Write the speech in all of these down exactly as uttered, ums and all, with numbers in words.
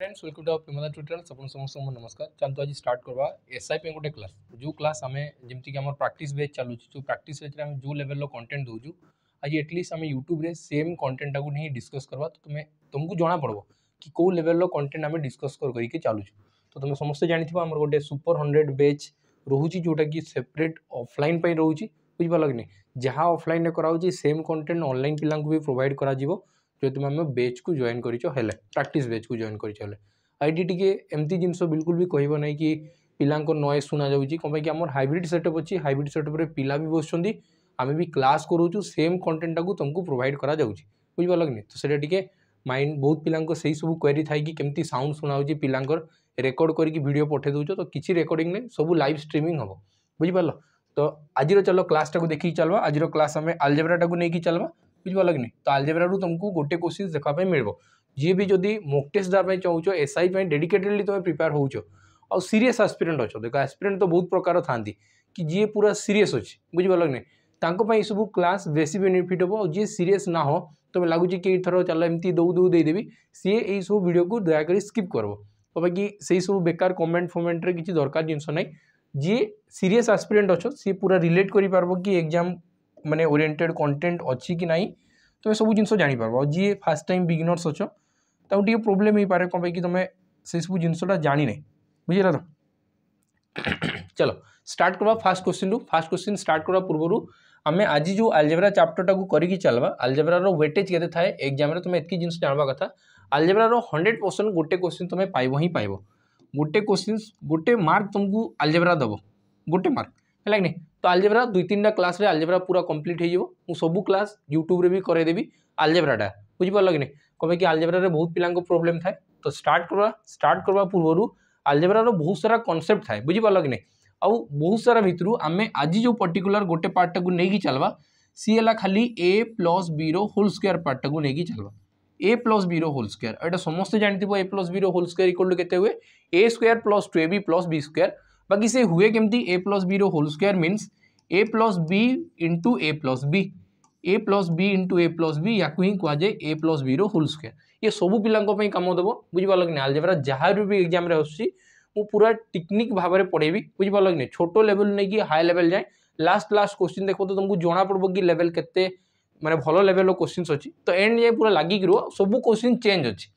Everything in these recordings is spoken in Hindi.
फ्रेंड्स वेलकम टू आपके मतलब ट्यूटोरियल अपन समस्त नमस्कार चलते आज स्टार्ट करवा एसआई पे गोटे क्लास जो क्लास आम जमीक आम प्राक्टिस बेच चलू जो प्राक्टिस बेच में जो लेवल कंटेंट दूँ आज एटलिस्ट आम यूट्यूब रे सेम कंटेंट टाक नहीं डिस्कस करवा तो तुम्हें तुमको जाना पड़ो कि कौ लेवल कंटेंट आम डिस्कस करके चलू तो तुम समस्त जानथ आम गोटे सुपर हंड्रेड बैच रोचे जोटा कि सेपरेट ऑफलाइन पर रोचे बुझिपार कि नहीं जहाँ ऑफलाइन कराऊँ सेम कंटेंट ऑनलाइन पिला भी प्रोवाइड कर जो तुम आम बेच को जॉइन कर प्रैक्टिस बेच को जॉइन कर आईडी टी एमती जिनस बिल्कुल भी कह ना कि पिला नॉइस सुना जाऊँगी कौन कि आम हाइब्रिड सेटअप अच्छी हाइब्रिड सेटअप रे पिला भी बसुँच आम भी क्लास करूँ सेम कंटेंट टाक तुमको प्रोवाइड कर बुझिपार कि नहीं तो सीटा टी माइंड बहुत पिला से सब क्वेरी थाई कि केमती साउंड सुना पिला रेकर्ड करके वीडियो पठे दौच तो किसी रेकर्डिंग नहीं सब लाइव स्ट्रीमिंग हम बुझिपार तो आज चलो क्लास टाक देखिए चलवा आज क्लास आम अलजेब्रा टाक नहीं चलवा बुझिपार कि नहीं तो आलजेब्रा रू तुमको गोटे क्वेश्चन देखा मिल जी भी जदि मोक टेस्ट दापे चाहूँ एसआई डेडिकेटेडली तुम प्रिपेयर हो आउ सीरीयस एस्पिरेंट अच्छो देखो एस्पिरेंट तो बहुत प्रकार था कि जी पूरा सीरीयस अच्छे बुझिपार कि नहीं सब क्लास बेस बेनिफिट हो जी सीरीयस ना हो तुम्हें लगुच कि थर चल एमती दौ दौ देदेवी सी यही सब भिडियो को दयाक स्कीप करब कभी से सब बेकार कमेंट फमेंट किसी दरकार जिनस ना जी सीरीयस एस्पिरेंट अच्छो सी पूरा रिलेट कर कि एग्जाम माने ओरिएंटेड कंटेंट अच्छी कि नहीं तुम सब जिन जापर जी फास्ट टाइम बिगिनर्स अच्छ तक टे प्रोब्लेम हो पारे कौन कि तुम्हें से सब जिनसा जानी ना बुझे तो चलो स्टार्ट करवा फास्ट क्वेश्चन रू फास्ट क्वेश्चन स्टार्ट करवा पूर्व आम आज जो अलजेब्रा चैप्टर टाक करी चलवा अलजेब्रार वेटेज के थाए एग्जाम तुम एत जिन जानवा कथ अलजेब्रार हंड्रेड परसेंट गोटे क्वेश्चन तुम पाइब ही पाइब गोटे क्वेश्चन गोटे मार्क तुमको अलजेब्रा दब गोटे मार्क है कि नहीं तो अलजेब्रा दुई तीन टा क्लास रे अलजेब्रा पूरा कंप्लीट हो सबू क्लास यूट्यूब रे भी करदेवी अलजेब्राटा बुझिपार कि नहीं कौन कि अलजेब्रा बहुत पिला प्रोब्लेम थाए तो स्टार्ट करवा स्टार्ट करवा पूर्वर अलजेब्रार बहुत सारा कनसेप्ट थाए बुझिपार कि नहीं आउ बहुत सारा भितर आम आज जो पर्टिकुलर गोटे पार्ट टाक नहीं चलवा सी है खाली ए प्लस बी रो होल स्क्वायर पार्ट टाक नहीं चलवा ए प्लस बी रो होल स्क्वायर एटा समस्त जानते ए प्लस बी रो होल स्क्वायर इक्वल टू केते हुए ए square plus two A B plus B square बाकी से हुए केमती ए प्लस बी रो whole square means A plus B into A plus B A plus B into A plus B या हिं कहुए ए प्लस बी रो होल स्क्वायर ये सबू पिलाई कम देव बुझिपार कि नहीं अलजेब्रा जहाँ भी एग्जाम रे आसू पूरा टेक्निक भाव में पढ़ेबी बुझिपार कि नहीं छोटो लेवल नहीं कि हाई लेवल जाए लास्ट लास्ट क्वेश्चन देख तो तुमको जाना पड़ो कि लेवल के माने भल लेवल क्वेश्चन अच्छी तो एंड जाए पूरा लगिक रु सब क्वेश्चन चेंज अच्छी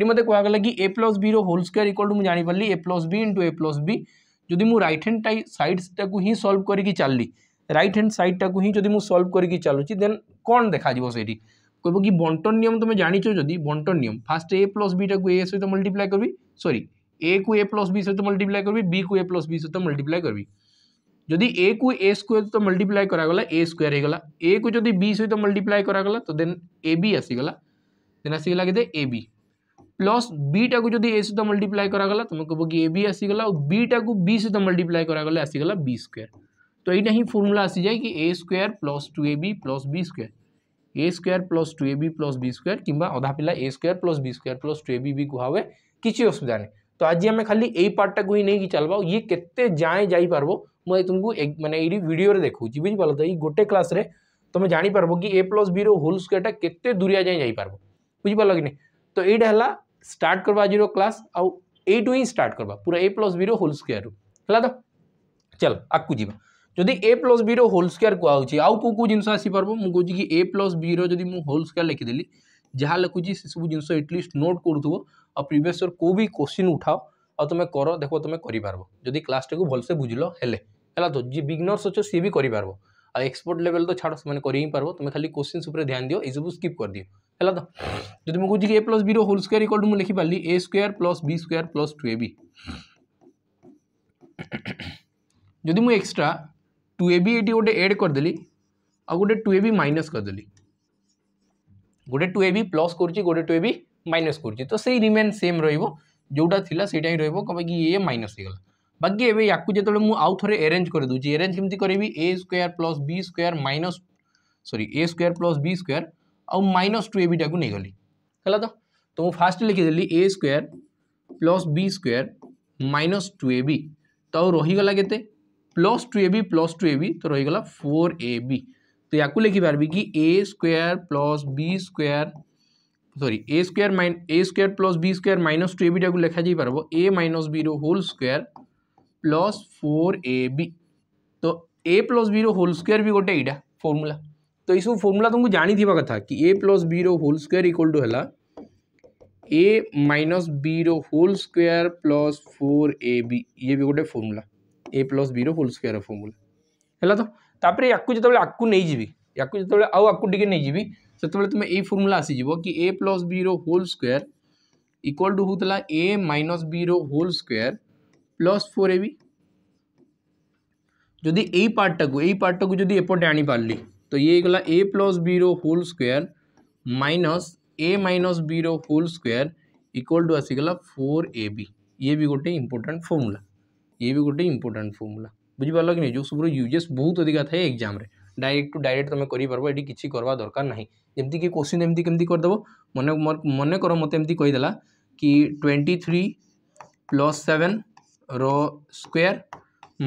ये मतलब कहगला कि ए प्लस बी रो होल स्क्वायर इक्वल टू मुझे जानीपारि ए प्लस बी इंटू ए प्लस बी जदि मु राइट हैंड टाइ साइड टाक हिं सल्व करके चलि राइट हैंड साइड टाक हिं जदि मु सल्व करके चलुची देन कौन देखा सही कह कि बंटन नियम तुम जानी जदि बंटन नियम फास्ट ए प्लस बी टाक ए सहित मल्टीप्लाई करी सॉरी ए को ए प्लस बी सहित मल्टीप्लाई करी बी को ए प्लस बी सहित मल्टीप्लाई करी जदि ए को ए स्क्वायर सहित मल्टीप्लाई करागला ए स्क्वायर होगा ए को जदि बी सहित मल्टीप्लाई करागला तो देन ए बी आसीगला देन आसीगला के ए बी प्लस बी टाक जब ए सहित मल्टीप्लाई कराला तुम कह कि ए बी आसीगला और बी टाक बी सहित मल्टीप्लाई करागले आसीगला बी स्क्वायर तो यहाँ ही फॉर्मूला आसी जाए कि ए square plus two A B plus B square A square plus two A B plus B square कि अधा पिला ए square plus B square plus two ए बी भी कहुए किसी असुविधा नहीं तो आज आम खाली यही पार्ट टाक ही नहीं चलवा ये केते जाए जापर मुझे तुमको मैंने ये भिडियो देखा बुझिपार तो ये गोटे क्लास में तुम जापर कि ए प्लस बी रो होल स्क्वायर टाइम केते दूरिया जाए जापर बुझिपार कि नहीं तो यही है स्टार्ट करवा आज क्लास आउ यू ही स्टार्ट करवा पूरा ए प्लस बी रो होल स्क्वायर है तो चल आपको जी जदि ए प्लस बी रो होल स्क्वायर कहूँ आउ कौ कौ जिनस आसपार मुझे कौन कि ए प्लस बी रो जब मुझ होल स्क्वायर लिखिदेली जहाँ लिखुची से सब जिनस एटलिस्ट नोट करूँ और प्रिवियस कोई भी क्वेश्चन उठाओ आ तुम कर देख तुम कर जदि क्लास टाक भलसे बुझल है तो जी बिगिनर्स अच्छे सी भी कर एक्सपर्ट लेवल तो छाड़ से कर ही पार्ब तुम खाली क्वेश्चन उपर ध्यान दियो ये सब स्किप कर दियो है तो जब मुझे कौन कि ए प्लस बी रो होल स्क्वायर इक्वल टू मुझे लिखिपारि ए square plus B square plus two A B जदि मुझे एक्सट्रा टू ए बी ये गोटे एड करदेली आ गोटे टू ए बी माइनस करदेली गोटे टू ए बी प्लस करुच्ची गोटे टू ए बी माइनस करुच्ची तो से रिमेन सेम रोटा थी से रही ये माइनस होगा बाकी एवं या जो मुझे आउ थे एरेंज कर दूसरी एरेंज केमती करी ए square plus B square minus sorry ए स्क्वायर प्लस बी स्क्वायर आउ माइनस टू ए बी टाक नहीं गली है तो तो मुझे फास्ट लिखिदेली ए square plus B square minus two A B तो रहीगला के plus two A B plus two A B तो रहीगला फोर ए बी तो या लिखिपारि कि ए square plus B square sorry A square minus A square plus B square minus two ए बीटा को लिखा जाई परबो ए माइनस बी रो whole square plus four A B तो ए प्लस बी रो होल स्क्वायर भी गोटे एटा फॉर्मूला तो इसो फॉर्मूला तुमको जानी थीबा कथा कि ए प्लस बी रो होल स्क्वायर इक्वल टू हला ए माइनस बी रो whole square plus four A B ये भी गोटे फॉर्मूला ए प्लस बी रो होल स्क्वायर फॉर्मूला हैला तो तापर याकू जतबेले आकू नै जीवी याकू जतबेले आउ आकू टिके नै जीवी सेतबेले तुम ए फॉर्मूला आसी जीवो कि ए प्लस बी रो होल स्क्वायर इक्वल टू होतला ए माइनस बी रो whole square plus four A B जदि एई पार्ट टाकू एई पार्ट टाकू जदि एपटे आनी पारली तो ये गला ए प्लस बी रो होल स्क्वायर माइनस ए माइनस बी रो होल स्क्वायर इक्वल टू आसीगला फोर ए बी ये भी गोटे इम्पोर्टाट फर्मुला ये भी गोटे इम्पोर्टाट फर्मुला बुझीपार कि नहीं जो सब यूजेस बहुत अधिका था एग्जाम रे डायरेक्ट टू डायरेक्ट तुम कर ये किसी करवा दरकार ना जमती कि क्वेश्चन एमती केमती करदेव मन मन कर मत एमती कहीदेला कि ट्वेंटी थ्री प्लस सेवेन रो square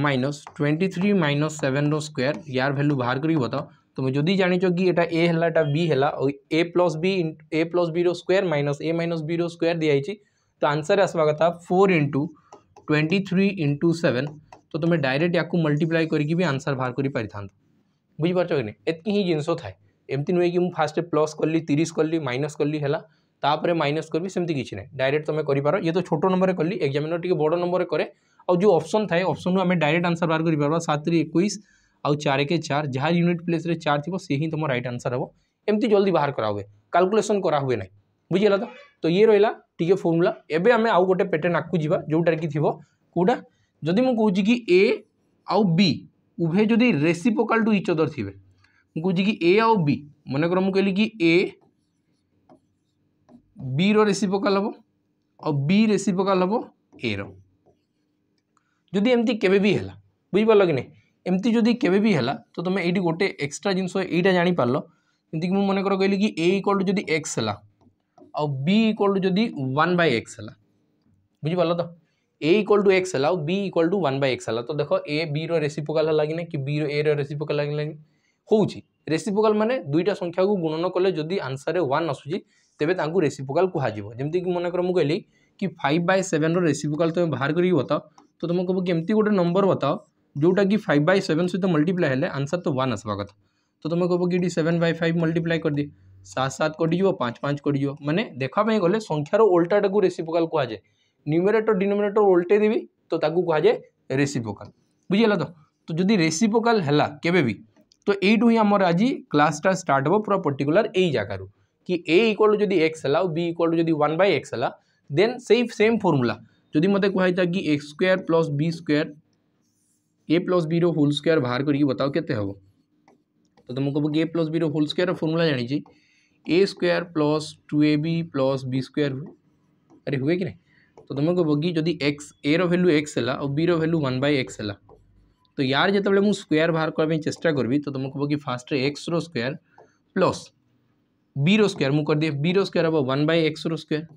minus twenty three minus seven रो स्क्वायर यार भैल्यू बाहर करी बताओ तुम जदि जाच कि एटा ए है एटा बी है और ए plus B A plus B रो स्क्वायर माइनस ए माइनस बी रो स्क्वायर दिखाई तो आंसर आसवा कथा four into twenty three into seven तो तुम्हें डायरेक्ट या मल्टीप्लाई करके भी आंसर बाहर कर पारिथांत बुझीपार कि नहीं एतकी ही जिनस थाए एमती नुहे कि फास्ट प्लस कली तीस कली माइनस कली है तापर माइनस करी सेमती किसी ना डायरेक्ट तुम कर ये तो छोटो नंबर में कली एग्जामिनर टे बड़ नंबर में करे और जो ऑप्शन थाए ऑप्शन आम डायरेक्ट आंसर बाहर कर सतरी इक्कीस आउ चार के चार जहाँ यूनिट प्लेस रे चार थी से ही तुम राइट आंसर हम एमती जल्दी बाहर करा हुए कैलकुलेशन करा हुए ना बुझीगला तो तो ये रहा टी फॉर्मूला एबे आम आउ गोटे पैटर्न आगू जावा जोटा कि थी कौटा जदि मुझे कहूँ कि ए आउ बी उभे जदि रेसिप्रोकल टू इच अदर थे मुझे कि ए आउ बी मन कर मुझे कि ए बी रो रेसिप्रोकल हम और बी रेसिप्रोकल हम ए रो जदि एमती केबे भी है बुझीपार कि नहीं एमती जदि केबे भी है तो तुम ये गोटे एक्सट्रा जिनस यहाँ जापार जमीक मुझे मन कर कहली कि ए इक्वल टू जदि एक्स है और बी इक्वल टू जदि वन बाय एक्स है बुझीपार तो ए इक्वल टू एक्स है B equal to one by x है तो देख ए बी रो रेसिप्रोकल है कि ना कि बी रो ए रो रेसिप्रोकल है हूँ रेसिप्रोकल माने दुईटा संख्या को गुणन कले जदि आंसर वन आसूसी तेज रेसिप्रोकल कहु जमीक मन कर मुझे कहली कि फाइव बाय सेवेन रो रेसिप्रोकल तुम बाहर करके बताओ तो तुम कहो केमती गोटे नंबर बताओ जोटा कि फाइव बाय सेवेन सहित मल्टीप्लाई है आंसर तो वन आसवा कथा तो तुम कहो कि सेवेन बाय फाइव मल्टीप्लाई कर दिए सात सात कटिज पाँच पाँच कटिज मैंने देखापी गले संख्यार ओल्टाटा को रेसिप्रोकल कहुए न्यूमेरेटर डिनोमिनेटर ओल्टे देवी तो कहुए रेसिप्रोकल बुझीगला तो तो जदि रेसिप्रोकल है केबे भी तो यू ही आमर आज क्लासटा स्टार्ट हम पूरा पर्टिकुलर यही जगार कि ए इक्वल टू जदि एक्स है बी इक्वल टू जदि वन बाय एक्स है देन से सेम फॉर्मूला जदि मत कहता कि x square plus B square a plus B रो होल स्क्वायर बाहर करके बताओ केते हो तो तुम कहो कि ए प्लस बी रो होल स्क्वायर फॉर्मूला जानी a square plus two A B plus B square हुए अरे हुए कि नहीं तो तुम कहो कि जदि एक्स ए रो वैल्यू एक्स है और बी रो वैल्यू वन बाय एक्स है तो यार जितेबाला मुझे स्क्वायर बाहर करने चेस्टा करी तो तुम कहो कि फास्ट एक्स रो स्क्वायर प्लस बी रो स्क्वायर मुझे करदे बी रो स्क्वायर हम वन बाय एक्स रो स्क्वायर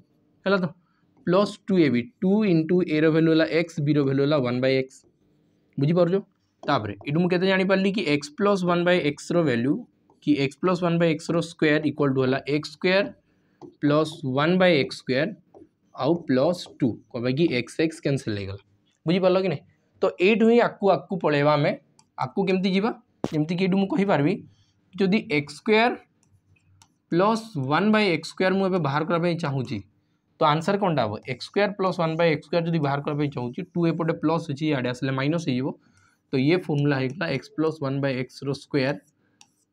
है तो plus two A b two into a रो वैल्यू है एक्स बी रो वैल्यू है वन बाय एक्स बुझीपारो तापर यू मुझे जापारि कि x plus one by x रो वैल्यू कि x plus one by x रो स्क्वायर इक्वल टू है x square plus one by x square आउ प्लस टू कह कि एक्स एक्स कैनसल होगा बुझीपार कि नहीं तो यू ही आकू आकू पलैवा आम आकू केमती जामती कि यू मुझे जदि x square plus one by x square मुझे बाहर करने चाहूँगी तो आंसर कौनटा हम x square plus one by x square जब बाहर करने चाहूँगी टू एपटे प्लस अच्छी याडे आसे माइनस हो तो ये फॉर्मूला होगा x plus one by x रो स्क्वायर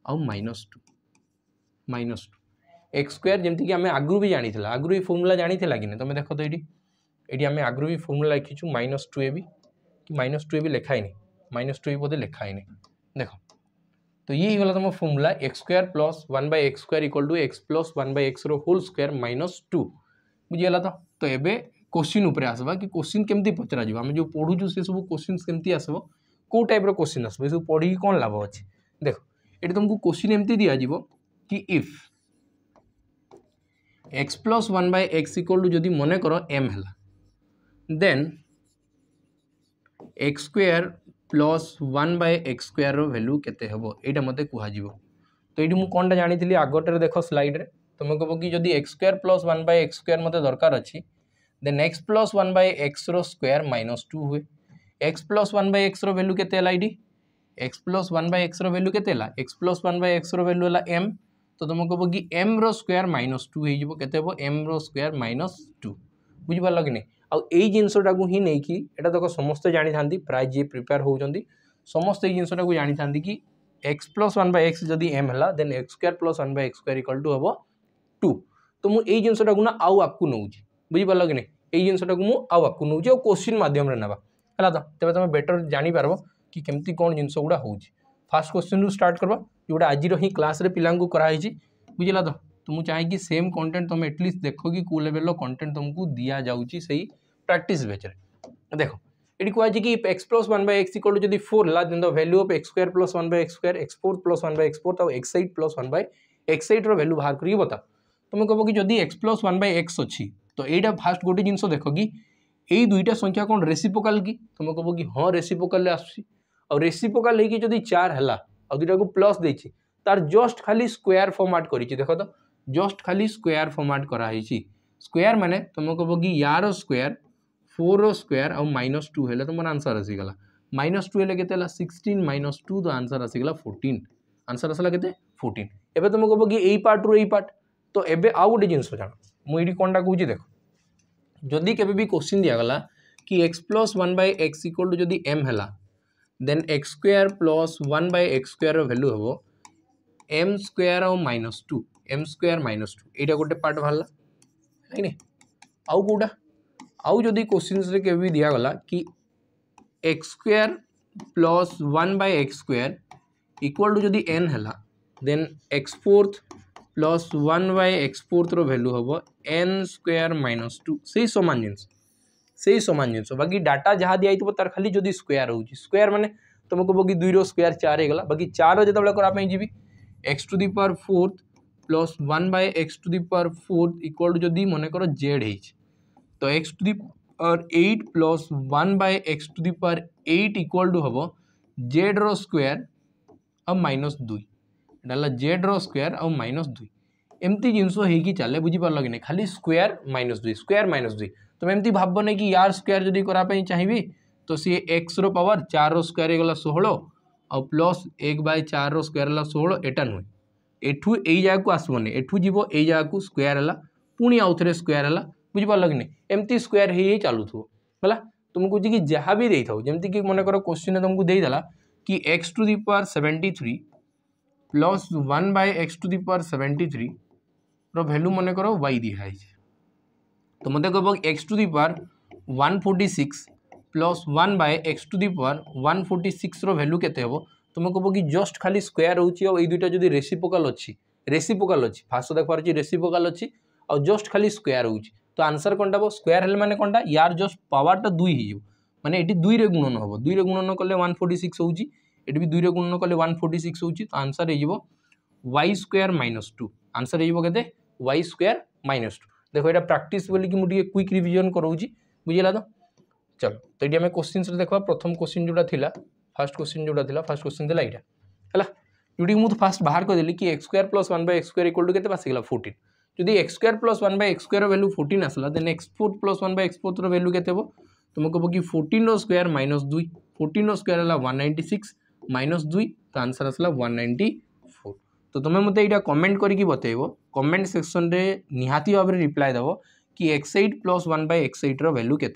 आउ minus two minus two x square जमीक आम आगु भी जानी आगु भी फॉर्मूला जानी कि नहीं तुम देख तो ये ये आम आगु भी फॉर्मूला लिखीचु माइनस टू ए भी कि माइनस टू ए भी लिखाईनि माइनस टू ए बोधे लिखाईनि देख तो ये होगा तुम formula x square plus one by x square equal to x plus one by x रो होल स्क्वायर माइनस टू बुझीगला तो तो एबे क्वेश्चन उपरे आसवा कि क्वेश्चन केमती पचरा जीव आम जो पढ़ुचु से सब क्वेश्चन केमती आसव कौ टाइप रो क्वेश्चन आसव सब पढ़ी कौन लाभ अच्छे देख ये तुमको क्वेश्चन एमती दिया जीव कि if x plus one by x equal to जदि मन कर एम है then x square plus one by x square रो वैल्यू केते हबो एटा मते कहजिवो तो ये मुझे कौनटा जानी आगटे देख स्लाइड तुम कह कि जदि x square plus one by x square मत दरकार अच्छी then x plus one by x रो स्क्वायर माइनस टू हुए। X plus one by x value के x plus one by x value के x plus one by x value है एम। तो तुम कह कि एम रो स्क्वायर माइनस टू हो एम रो स्क्वायर माइनस टू बुझिपार कि नहीं। आई जिनसटा ही नहीं कि एटा तक समस्ते जानी था प्राय जी प्रिपेयर होती समस्ते जिनसटा को जानी था कि x plus one by x जदि एम है then x square plus one by x square equal to हम टू। तो मुझे जिनसटा को ना आउ आपको नौज बुझिपार कि नहीं। यही जिनसटा को मुझे आउ आपको नौज और क्वेश्चन मध्यम नाबा है तो तेज तुम बेटर जापर कि केमती कौन जिनस गुड़ा हो। फास्ट क्वेश्चन रू स्टार्ट करवा जोटा आज ही क्लास पिला कराई बुझला। तो तो मुझे चाहे कि सेम कंटेंट तुम एटलिस्ट देख कि कौ लेवल कंटेंट तुमको दि जाऊँगी से प्रैक्टिस बेच रे। देख ये कहुच्छे कि x plus one by x equal to four है then the value of x square plus one by x square x four plus one by x four और x eight plus one by x eight value बाहर करी बता। तुम कह कि जदि x plus one by x अच्छी तो यहाँ फास्ट गोटे जिनस देख कि यही दुईटा संख्या कौन रेसिप्रोकाल कि तुम कह कि हाँ रेसिप्रोकाल आउ रेसिप्रोकाल होगी चार है और दुईटा को प्लस दे तार जस्ट खाली स्क्वायर फॉर्मेट कर देख तो जस्ट खाली स्क्वायर फॉर्मेट कराई स्क्वायर माने तुम कह कि यार स्क्वायर फोर रो स्क्वायर और माइनस टू है तुम आंसर आसीगला माइनस टू है के सिक्सटीन माइनस टू तो आंसर आसीगला फोर्टीन आंसर आसला के फोर्टीन। एबे तुम कह कि यही पार्ट रू पार्ट तो एबे आउ गोटे जिनस जान मुझे कौनटा कहे देख जदि केवे क्वेश्चन दिगला कि x plus one by x equal to जदि एम है then x square plus one by x square value हम एम स्क्वायर और minus two m square minus two यहाँ गोटे पार्ट बाहर है कि आउ कौटा आउ जदि क्वेश्चन के भी दिगला कि x square plus one by x square equal to जदि एन है then x fourth plus one by x fourth value हम एन स्क्वायर माइनस टू से सामान जिनस से सामान जिनस बाकी डाटा जहाँ दिखाई तार खाली जदि स्क्वायर हो स्क्वायर मैंने तुम कह कि दुई रो स्क्वायर चार होगा बाकी चार जितेबाला करापी जी x to the power fourth plus one by x to the power fourth equal to जदि मनकर जेड है तो x to the power eight plus one by x to the power eight equal to हम जेड रो स्क्वायर और माइनस दुई डाला जेड रो स्क्वायर और माइनस दुई एमती जिनस होगी चले बुझीपार कि नहीं खाली स्क्वायर माइनस दुई स्क्वायर माइनस दुई तुम एमती भाव नहीं कि यार स्क्वायर जदि करापी चाहिए तो सी एक्स रो पावर चार रो स्क्वायर होगा षोह और प्लस एक बाय चार रो स्क्वायर है षोह एटा नुहे एठू यही जगह को आसबनी एठू जीव यही जगह को स्क्वायर है पुणी आउ थे स्क्वायर है बुझिपार कि नहीं एमती स्क्वायर हो चलु है तुमको जी जहाँ भी देता जमती कि मनकर क्वेश्चन तुमको देदेला कि x to the power seventy three plus one by x to the power seventy three value मनकर वाई दिखाई तो मत कह x to the power one forty six plus one by x to the power one forty six value के तुम कह कि जस्ट खाली स्क्वायर होई दुईटा जो रेसिप्रोकाल अच्छी रेसिप्रोकाल अच्छी फास्ट देखा रेसिप्रोकाल अच्छी और जस्ट खाली स्क्वायर हो तो आंसर कौनटा हम स्क्वायर हेल्ले मैंने कौनटा यार जस्ट पावरटा दुई हो माने ये दुई रे गुणन हम दुई रे गुणन कले वन फोर्टी सिक्स होगी ये भी दुई रे गुणन कले वन फोर्टी सिक्स हो तो आंसर हो Y square minus two answer होते वाई स्क्वायर माइनस टू। देखो यहाँ प्राक्टिस बोलिकी क्विक रिविजन कराऊँ बुझेगा तो चलो तो ये आम क्वेश्चन से देखा प्रथम क्वेश्चन जोड़ा था फास्ट क्वेश्चन जोड़ा था फास्ट क्वेश्चन था यहाँ है जोटी मुझे फास्ट बाहर करदेली कि x square plus one by x square equal to के आसगला फोर्टीन जब x square plus one by x square value fourteen आसला then x fourth plus one by x fourth value के तुम कह कि फोर्टीन रो स्क्वायर माइनस दुई फोर्टीन रो स्क्वायर है वन नाइंटी सिक्स माइनस दुई तो आंसर आसला वन नाइंटी फोर। तो तुम्हें मत यहाँ कमेंट करके बताइब कमेंट सेक्शन में निहाती भाव में रिप्लाई देव कि x eight plus one by x eight value के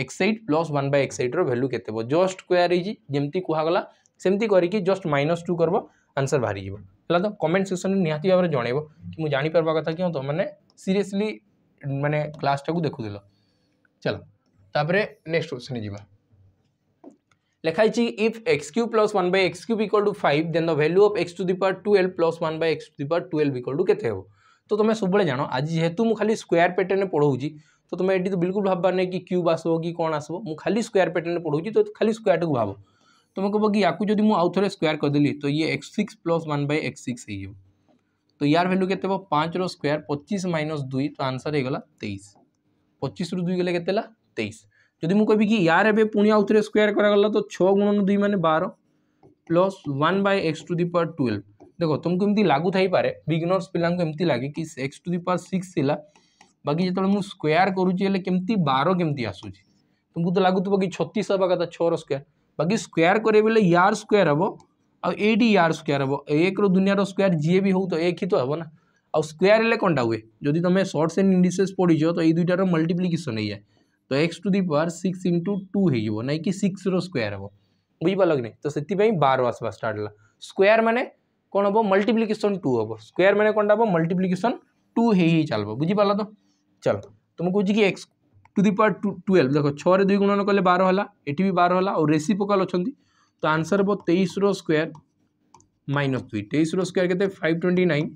x eight plus one by x eight value के जस्ट स्क्वायर होमती कहगला सेमती करके जस्ट माइनस टू करब आंसर बाहरी है तो कमेंट सेक्शन में निहाती भाव में जनइब कि मुझे जापर कथा क्यों तुम मैंने सीरियसली मैंने क्लास टाक देखुल। चलो तापर नेक्स्ट क्वेश्चन जावा लिखाई if x cube plus one by x cube equal to five then the value of x to the power twelve plus one by x to the power twelve equal to के तो तुम सब जान आज जेहेतु मुझे खाली स्क्वायर पैटर्न पढ़ाऊँ तो तुम ये तो बिल्कुल भावार नहीं कि क्यूब आसो कि कौन आसो मु खाली स्क्वायर पैटर्न पढ़ाऊँ तो खाली स्क्वायर टाक भाव तुम कह कि याकू जब मुझे आउ थे स्क्वायर करदेली तो ये x six plus one by x six हो तो यार वैल्यू के पाँच रो स्क्वायर पचीस माइनस दुई तो आंसर होगा तेईस पचीस रु दुई गले के तेईस जदि मुझे कह कि यार ए पुणी आउ थे स्क्वायर करागला तो छः गुणन दुई मैंने बारह plus one by x to the power twelve देखो तुमको एमती लगुई पारे बिगिनर्स पिलांको एमती लगे कि x to the power six थिला बाकी जतले मु स्क्वायर करूची हेले केमती बारह केमती आसुची तुमको तो लगुथबो कि छत्तीस हवा कथा छह स्क्वायर बाकी स्क्वायर करे बेले यार स्क्वायर हबो आ एटी यार स्क्वायर हबो एक रो दुनिया रो स्क्वायर जे भी हो तो एक ही तो हबो ना आ स्क्वायर हेले कोनटा हुए जदि तुम शॉर्ट्स एंड इंडिसेस पढ़ीजो तो ए दुइटा रो मल्टीप्लिकेशन हे जाय तो x to the power six into two हो ना कि सिक्स रो स्क्वायर हबो बुझिपाल कि नहीं तो से बार आसवा स्टार्ट है स्क्वायर मैंने कौन हम मल्टीप्लिकेशन टू हम स्क्वायर मैंने कौन हम मल्टीप्लिकेशन टू हो चल बुझिपाल तो चल तुम कौच कि x to the power two twelve देखो छः दुई गुणन कले बार है ये भी बार है और रेसिप्रोकल अच्छा तो आंसर हम तेईस रो स्क्वायर माइनस दुई तेईस रो स्क्वायर के फाइव ट्वेंटी नाइन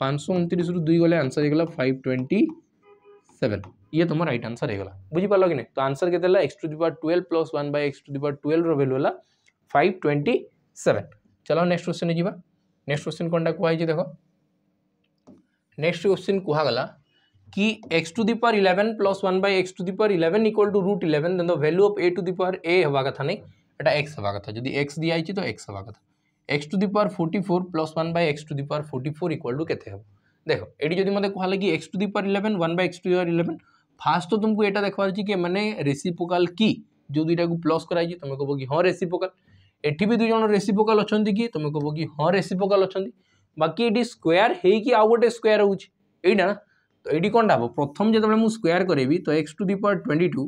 पाँच सौ उनतीस रु दुई गले आंसर होगा फाइव ट्वेंटी सेवेन ये तुम राइट आंसर होगा बुझीपाल कि नहीं तो आंसर के x to the power twelve plus one by x to the power twelve रो वैल्यू है फाइव ट्वेंटी सेवेन चलो नेक्स्ट क्वेश्चन जावा नेक्स्ट क्वेश्चन कौन कहुई देख नेक्स्ट क्वेश्चन कहगला कि x to the power eleven plus one by x to the power eleven equal to root eleven then the value of a to the power a हवा कथा नहीं एटा एक्स हवा कथा जदि एक्स दिया तो एक्स हवा कथा x to the power forty four plus one by x to the power forty four equal to केते हबो देखो ये जब मतलब कहला कि x to the power eleven one by x to the power eleven first तो तुमको यहाँ देखा कि मैंने रेसिप्रोकल की जो दुईटा को प्लस कराई तुम कहो कि हाँ रेसिप्रोकल एटी भी दुईज रेसिप्रोकल अच्छा कि तुम कहो कि हाँ रेसिप्रोकल अच्छा बाकी ये स्क्वायर होगी आउ गोटे स्क्वायर होगी यहीटा ना तो ये कौन हम प्रथम जितेबाला मुझे स्क्वायर करी तो x to the power twenty two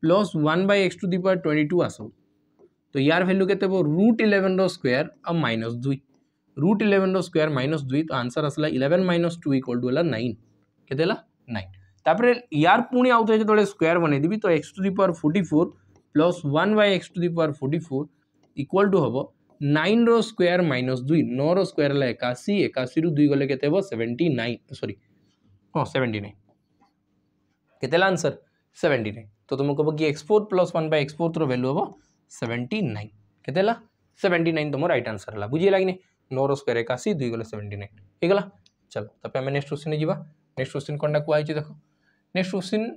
plus one by x to the power twenty two आसो तो यार भैल्यू के रूट इलेवेन रो स्क्वायर आ माइनस दुई रूट इलेवेन रो स्क्वायर माइनस दुई तो आंसर आसला eleven minus two equal to है नाइन के नाइन तापर यार पुणी आउ थे जो स्क्वायर बनईदेवी तो x to the power forty four plus one by x to the power forty four equal to हम नाइन रो स्क्वायर माइनस दुई नौ रो स्क्वायर है एकाशी एकाशी रु दुई गले के सेवेन्टी नाइन सरी हाँ सेवेन्टी नाइन के आंसर सेवेन्टी नाइन तो तुम कहो कि x four plus one by x four value हम सेवेन्टी नाइन के सेवेन्टी नाइन तुम रईट आंसर है बुझे लगे नौ रो स्क्वायर एकाशी दुई गले सेवेन्टी नाइन होगा चलो तब आम नेक्स्ट क्वेश्चन जावा नेक्स्ट क्वेश्चन कौन कहुई देख नेक्स्ट क्वेश्चन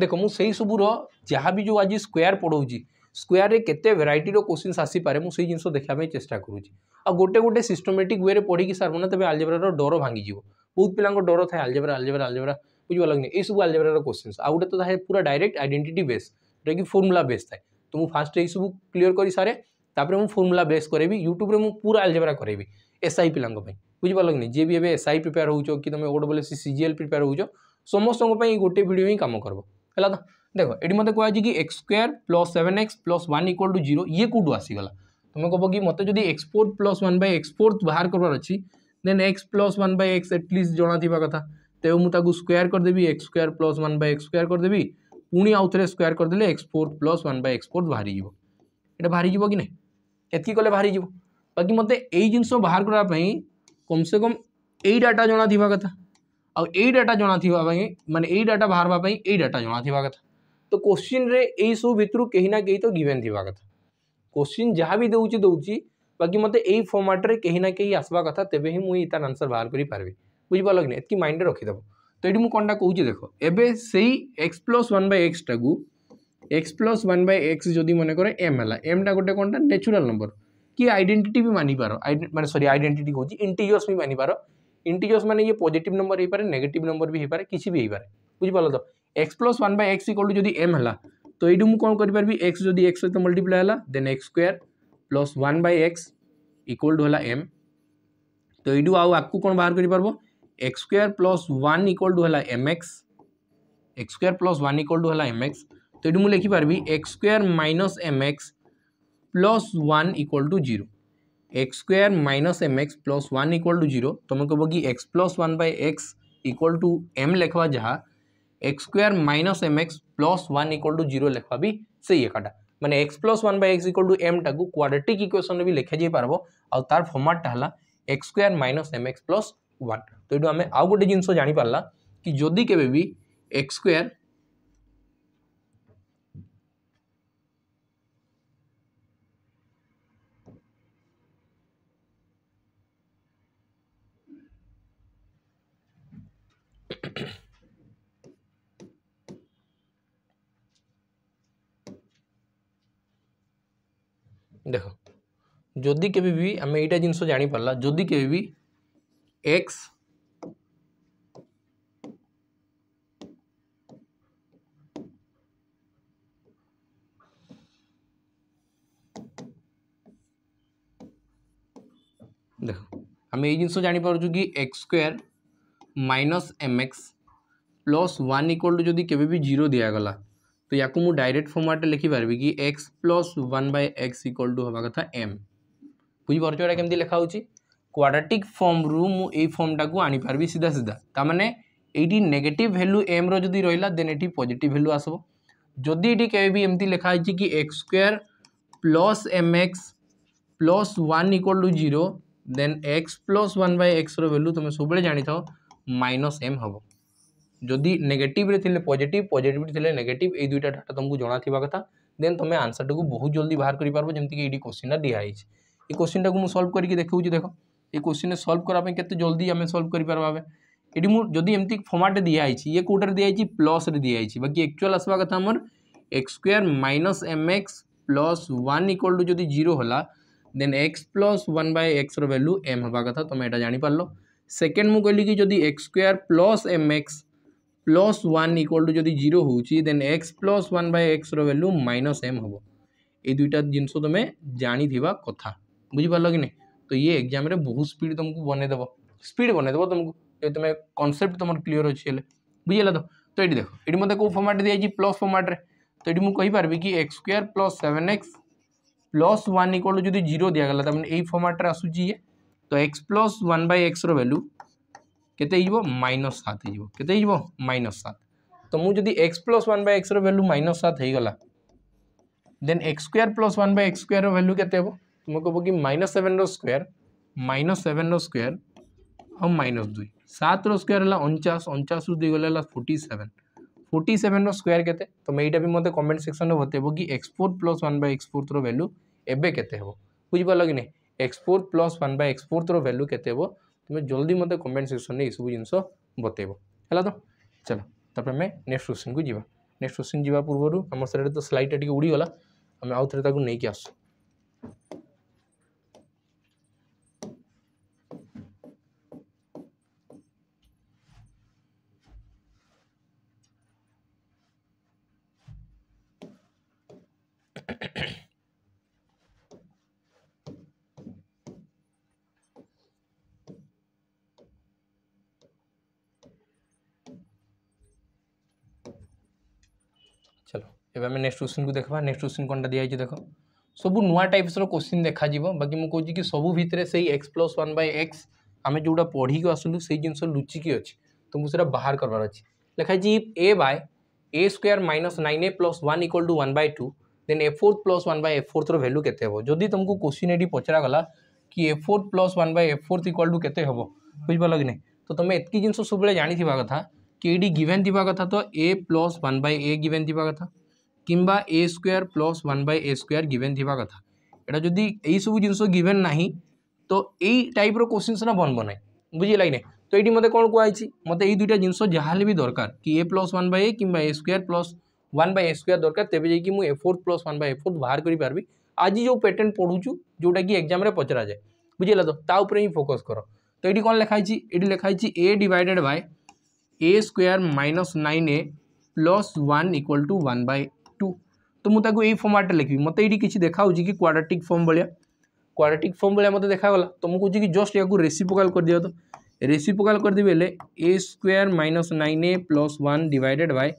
देखो मुझे सबूर जहाँ भी जो आज स्क्वायर पढ़ाऊँ स्क्वायर केते वेराइटी रो क्वेश्चन आसीपे मुझे जिन देखापी चेस्टा करुच्ची आ गोटे गोटे सिस्टमेटिक वे पढ़ी सार मैंने तेज आलजेब्रा डर भांगी जीव बहुत पिला डर था आलजेब्रा आलजेब्रा आलजेब्रा बुझे लगे ये सब आलजेब्रा क्वेश्चन आ गए तो पूरा डायरेक्ट आइडेंटिटी बेस जोटा कि फॉर्मूला बेस थाए तो मुझे फास्ट ये सब क्लीयर कर सारे तापर मुझे फॉर्मूला बेस करेबी यूट्यूब में पूरा आलजेब्रा करेबी एसआई पिला बुझीपाल नहीं जी भी एवं एसआई प्रिपेयर हो कि तुम गोटे बोले सीजीएल प्रिपेयर हो समस्त गोटे भिडियो ही कम करब है तो देखो ये मतलब कहुई कि x square plus seven x plus one equal to zero ये कौटू आसीगला तुम कहो कि मत जब x four plus one by x four बाहर करार अच्छी then x plus one by x at least जनाथा कथा तेज मुझे स्क्वायर करदेवी x square plus one by x square करदेवी पुणी आउ थे स्क्वायर करदे x four plus one by x four बाहरी ये बाहरी कि नहीं एतकी कले बाहरी बाकी मत यही जिनस बाहर करवाई कम से कम यही डाटा जनाथा कथा आ डाटा जना माने यही डाटा बाहर यही डाटा जना कथा तो क्वेश्चन रे यही सब भितर कहीं ना कहीं तो गिवेन थिबा कथा क्वेश्चन जहाँ भी दौर दौर बाकी मत यही फॉर्मेट्रे कहीं ना कहीं आसवा कथा तेबे ही मुझे तार आंसर बाहर करी बुझीपाल कि एतकी माइंड रखीदेव तो ये कौनटा कहूँ देख एबे सही x plus one by x टाक x plus one by x जदि मन करे एम है एमटा गोटे कौनटा नेचुरल नंबर कि आइडेंटिटी भी मानी पार मैं सॉरी आइडेंटिटी कहूँ इंटीजर्स भी मानी पार इंटीजर्स माने ये पॉजिटिव नंबर हो पारे नेगेटिव नंबर भी हो पारे किसी भी हो पारे बुझीपाल तो x plus one by x equal to जब एम है तो ये मुझे कौन करी एक्स जब एक्स सहित मल्टीप्लाई है then x square plus one by x equal to है एम तो यू आपको कौन बाहर कर x square plus one equal to है m x x square plus one equal to है एम एक्स तो ये मुझे लिखिपारि x square minus m x plus one equal to zero x square minus m x plus one equal to zero तुम कहो कि x plus one by x equal to m लिखवा जहाँ x square minus m x plus one equal to zero लिखवा भी सही एकाटा मैंने x plus one by x equal to m टाक क्वाड्रेटिक इक्वेशन भी लिखा जाइपर आउ तार फॉर्मेट है x square minus m x plus one तो ये आम आउ गोटे जिनस जापर कि जदि केवे भी एक्स स्क्वायर देखो जदि केबे भी आम एटा जिनसो जानी परला जदि केबे भी x देखो आम ए जिनसो जानी पारछु कि x square minus mx plus one equal to जदि केबे भी जीरो दिया गला तो या को मु डायरेक्ट फॉर्मेट लिखि पारबी कि x plus one by x equal to हवा कथा m बुझिपार्छ एटा केमती लिखा होची क्वाड्रेटिक फॉर्म रु मु ए फॉर्म टाकू आनी पारबी सीधा सीधा ता माने एटी नेगेटिव वैल्यू m रो जदी रहिला देन एटी पॉजिटिव वैल्यू आसबो जदी एटी केबे भी एमती लिखा हिची कि x square plus mx plus one equal to zero then x plus one by x रो वैल्यू तुम सब जानी था माइनस m हबो जदि नेगेटिव रे थिले पॉजिटिव पॉजिटिव रे थिले नेगेटिव ए दुटा डाटा तुमको जाना थिबा कथा देन तमे आंसर टू बहुत जल्दी बाहर करि पारबो जेमति कि एडी क्वेश्चन दिया है ए क्वेश्चन टाकू मु सॉल्व करके देखौ छी देखो ए क्वेश्चन सॉल्व करा पे केते जल्दी हमें सॉल्व करि पारबाबे एडी मु जदि एमति फॉर्मेट दिया है ये कोटर दिया है प्लस रे दिया है बाकी एक्चुअल आसवा कथा हमर x square minus mx plus one equal to जदि जीरो होला then x plus one by x रो वैल्यू m हबा कथा तमे एटा जानि पारलो सेकंड मु कहली कि जदि x square plus mx plus one equal to जदि जीरो होची then x plus one by x रो वैल्यू माइनस एम हम ये दुईटा जिनस तुम्हें जानी थीवा कथा बुझिपार कि नहीं तो ये एग्जाम रे बहुत स्पीड तुमको बनईदेव स्पीड बनईदेव तुमको ये तुम्हें कनसेप्ट तुम क्लीयर अच्छे बुझीला तो तो ये देखो ये मतलब कौ फर्माट दिखाई प्लस फर्माट्रे तो ये मुझे कि x square plus seven x plus one equal to जब जीरो दिगला ये फर्माट्रे आसूसी ये तो x plus one by x रो वैल्यू केते हिबो माइनस सात हिबो केते हिबो माइनस सात तो मु जदी x plus one by x रो वैल्यू माइनस सात हे गला then x square plus one by x square रो वैल्यू केते हबो तुम कहबो कि माइनस सेवन रो स्क्वायर माइनस सेवन रो स्क्वायर और माइनस टू सात रो स्क्वायर हला उनचास उनचास रो दी गला सैंतालीस सैंतालीस रो स्क्वायर केते तुम एटा भी मते कमेंट सेक्शन रे बतेबो कि x four plus one by x four रो वैल्यू एबे केते हबो बुझि पाला कि नै x four plus one by x four रो वैल्यू केते हबो तुम्हें जल्दी मत कमेंट सेक्शन में सब जिनस बतेब है तो चलो तब आम नेक्स्ट क्वेश्चन को जीवा नेक्स्ट क्वेश्चन जीवा पूर्व आम सर तो स्लाइड टे उड़ीगला आम आउ थे नहीं कि आस चलो एमें नेक्स्ट क्वेश्चन को देखा नेक्स्ट क्वेश्चन कौन दिखाई देख सब नुआ टाइप्स क्वेश्चन देखा बाकी मुझे कहूँ कि सबू भितर से x plus one by x आम जोटा पढ़ी आसलू से जिनस लुचिकी अच्छे तुमको सर बाहर करार अच्छे लिखाई a by a square minus nine a plus one equal to one by two then a fourth plus one by a fourth value के जदि तुमको क्वेश्चन ये पचरा गला कि a fourth plus one by a fourth equal to के बुझिपार कि नहीं तो तुम एतकी जिनस सब जानी कथा कि ये गिवेन थी कथा तो ए plus one by a given थी कथा किंबा a square plus one by a square given थी कथा एटा जदि यही सब जिनस गिवेन नहीं तो यही टाइप रो क्वेश्चन सीना बनब ना बुझीला कि नहीं तो ये मतलब कौन कहुई मत ये दुईटा जिनस जहाँ भी दरकार कि ए प्लस वन बै ए कि ए square plus one by a square दरकार तेज जाकि a fourth plus one by a fourth बाहर करी आज जो पैटर्न पढ़ुचु जोटा कि एग्जाम में पचरा जाए बुझीला तो ताऊपर ही फोकस कर तो ये कौन लिखाई ये लिखाई a divided by a square minus nine a plus one equal to one by two तो मुझे यही फर्माटे लिखी मत ये किसी देखा कि क्वाड्रेटिक फॉर्म भाया क्वाड्रेटिक फॉर्म भाया मतलब देखागला तो मुझे कहूँ कि जस्ट या रेसिप्रोकल करदे तो रेसिप्रोकल करदेबले a square minus nine a plus one divided by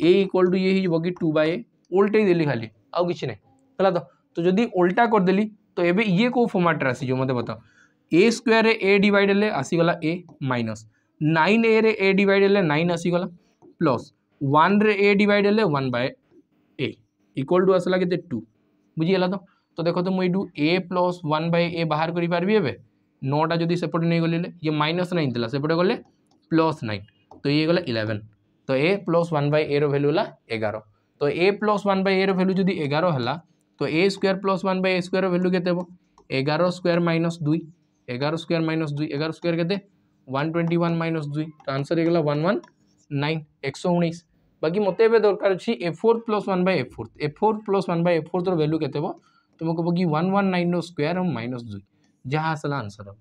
a equal to ये हो कि टू बै ए ओल्टे देली खाली आउ कि नहीं है तो जदि ओल्टा करदेली तो ये ये कौ फर्माटे आसीज मत बताओ ए स्क्वायर ए डिवाइड आसीगला ए माइनस नाइन ए रे ए डिवाइड हेले नाइन आसीगला प्लस वन रे ए डिवाइड हेले one by a equal to आसला के टू बुझीगला तो तो देखो तो मुझे a plus one by a बाहर करी एबे नौटा जदि सेपटे नहीं गले ये माइनस नाइन थी सेपटे गले प्लस नाइन तो ये गला इलेवेन तो ए प्लस वन बाय ए रो वैल्यू है एगार तो ए प्लस वन बाय ए रो वैल्यू जदि एगार है तो a square plus one by a square value के एगार स्क्वायर माइनस दुई एगार स्क्वायर माइनस दुई एगार स्क्वायर के वन ट्वेंटी वन माइनस दुई तो आंसर होगा वन वन नाइन एक सौ उन्नीस बाकी मत दरकार अच्छी a fourth plus one by a fourth a fourth plus one by a fourth value के तुमको बोगी वन वन नाइन स्क्वायर हम माइनस दुई जहाँ आसला आंसर हम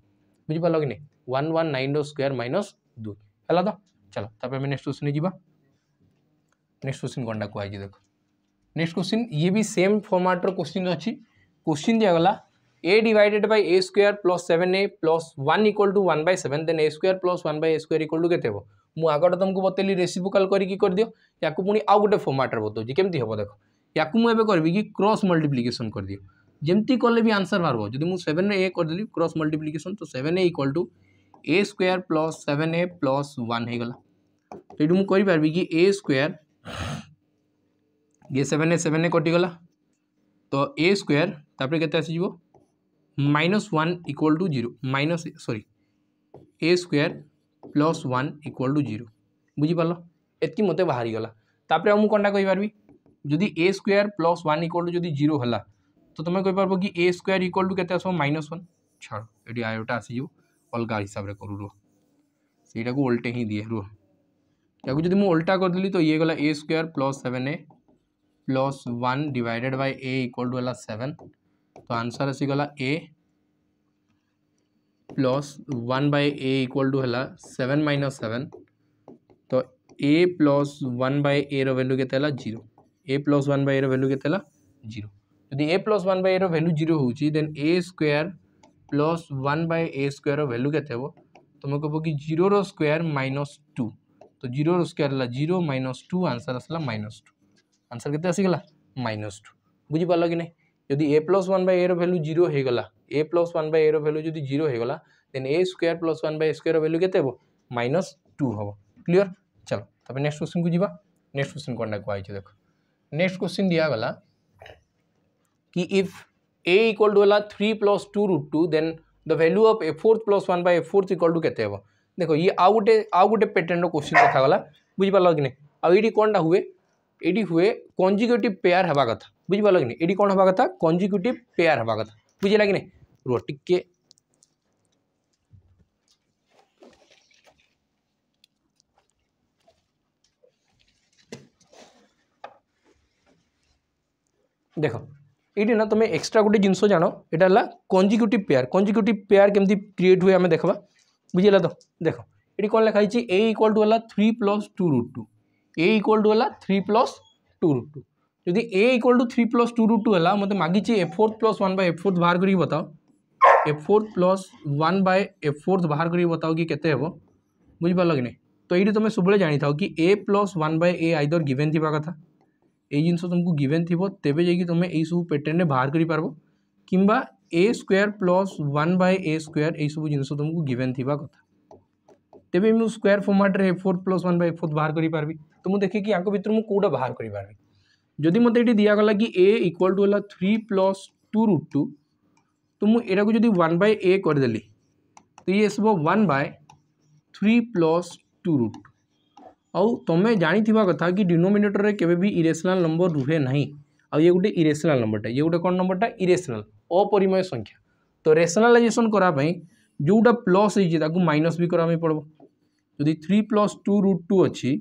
बुझीपाल कि नहीं one one nine square minus दुई है तो चलो तब आम नेक्स्ट क्वेश्चन जावा नेक्स्ट क्वेश्चन कौन डाक आई देख नेक्स्ट क्वेश्चन ये भी सेम फॉर्मेट्र क्वेश्चन अच्छी क्वेश्चन दिगला a divided by a square plus seven a plus one equal to one by seven then a square plus one by a square equal to के मुझे आगटा तुमको बतेली रेसिप्रोकल करदियो या पुणी आउ गोटे फॉर्मेट्रे बताऊँ केमती हम देख या मुझे करी कि क्रॉस मल्टीप्लिकेशन कर दियो जमती कले भी आंसर बाहर जब मुझे सेवेन ए करदेली क्रॉस मल्टीप्लिकेशन तो seven a equal to a square plus seven a plus one होगा तो ये मुझे करी कि ए स्क्वायर ये सेवेन ए सेवेन ए कटिगला तो ए स्क्वायर तापर के आसीज minus one equal to zero minus sorry A square plus one equal to zero बुझीपाल एतकी मत बाहरी गला तापर मुझे कौनटा कहीपरि जदि a square plus one equal to जब जीरो है तो तुम्हें कहीपर कि ए स्क्वायर इक्वाल टू के माइनस वन छाड़ ये आयोटा आसीज अलग हिसाब से करूँ रुह सहीटा को ओल्टे ही दिए रुह या जब मुझे ओल्टा करदेली तो ये गला a square plus seven a plus one divided by a equal to है सेवेन तो आंसर आसीगला a plus one by a equal to है सेवेन माइनस सेवेन तो ए प्लस वन बाय ए रैल्यू के zero a plus one by a रैल्यू के जीरो जदि ए plus one by a value zero होन a square plus one by a square रैल्यू के तुम कह कि जीरो स्क्वायर माइनस टू तो जीरो स्क्वायर है जीरो माइनस टू आंसर आसला माइनस टू आंसर के आसीगला माइनस टू बुझीपाल कि नहीं जदि ए plus one by a value zero होगा a plus one by a रैल्यू जब जीरो होगा then a square plus one by a square रैल्यू के माइनस टू हम क्लीयर चलो तब नेक्स्ट क्वेश्चन को जी नेक्स्ट क्वेश्चन कौन डाक देख नेक्स्ट क्वेश्चन दिगला कि इफ ए इक्वाल टू है three plus two root two then the value of a fourth plus one by a fourth equal to के देखो ये आउ गोटे आउ गोटे पैटर्न क्वेश्चन रखागला बुझीपाल कि नहीं आठ कौनटा हुए ये हुए कंजिक्यूटिव पेयर हवा कथा बुझीपाल कि नहीं ये कौन हवा कथा कंजिक्यूटिव पेयर हवा कथा बुझेगा कि नहीं रुह टिके देख ये ना तुम एक्सट्रा गोटे जिनस जान यहाँ कंजिक्यूटिव पेयर कंजिक्यूटिव पेयर केमती क्रिएट हुए आम देखा बुझेगा तो देख ये कौन लिखाई ए इक्वाल टू है three plus two root two a equal to है three plus two root two जदि a equal to three plus two root two है मत मागिचे a fourth plus one by a fourth बाहर कर बताओ a fourth plus one by a fourth बाहर कर बताओ कि केते हो बुझीपाल कि नहीं तो ये तुम सब जानी था कि ए plus one by a either given थी कथा ये जिनस तुमको गिवेन थी तेज जा तुम यू पैटर्न बाहर कर कि ए square plus one by a square यही सब जिनस तुमको गिवेन थी कथा तेरे मुझे square format a fourth plus one by a fourth बाहर करी तो मुझे देखिए यहाँ भितर मुझे कौटा बाहर करी जदि मत ये दिगला कि ए इक्वाल टू है three plus two root two तो मुझे यहाँ को जब वन बै ए करदेली तो ये सब one by three plus two root two आउ तुम्हें जानी कथा कि डिनोमिनेटर में केवे भी इरेशनल नंबर रुहे ना आ ये गोटे इरेशनल नंबरटा ये गोटे कौन नंबरटा इरेशनल अपरिमेय संख्या तो रेशनलाइजेशन करापी जोटा प्लस होगी माइनस भी कराई पड़ो यदि three plus two root two अच्छी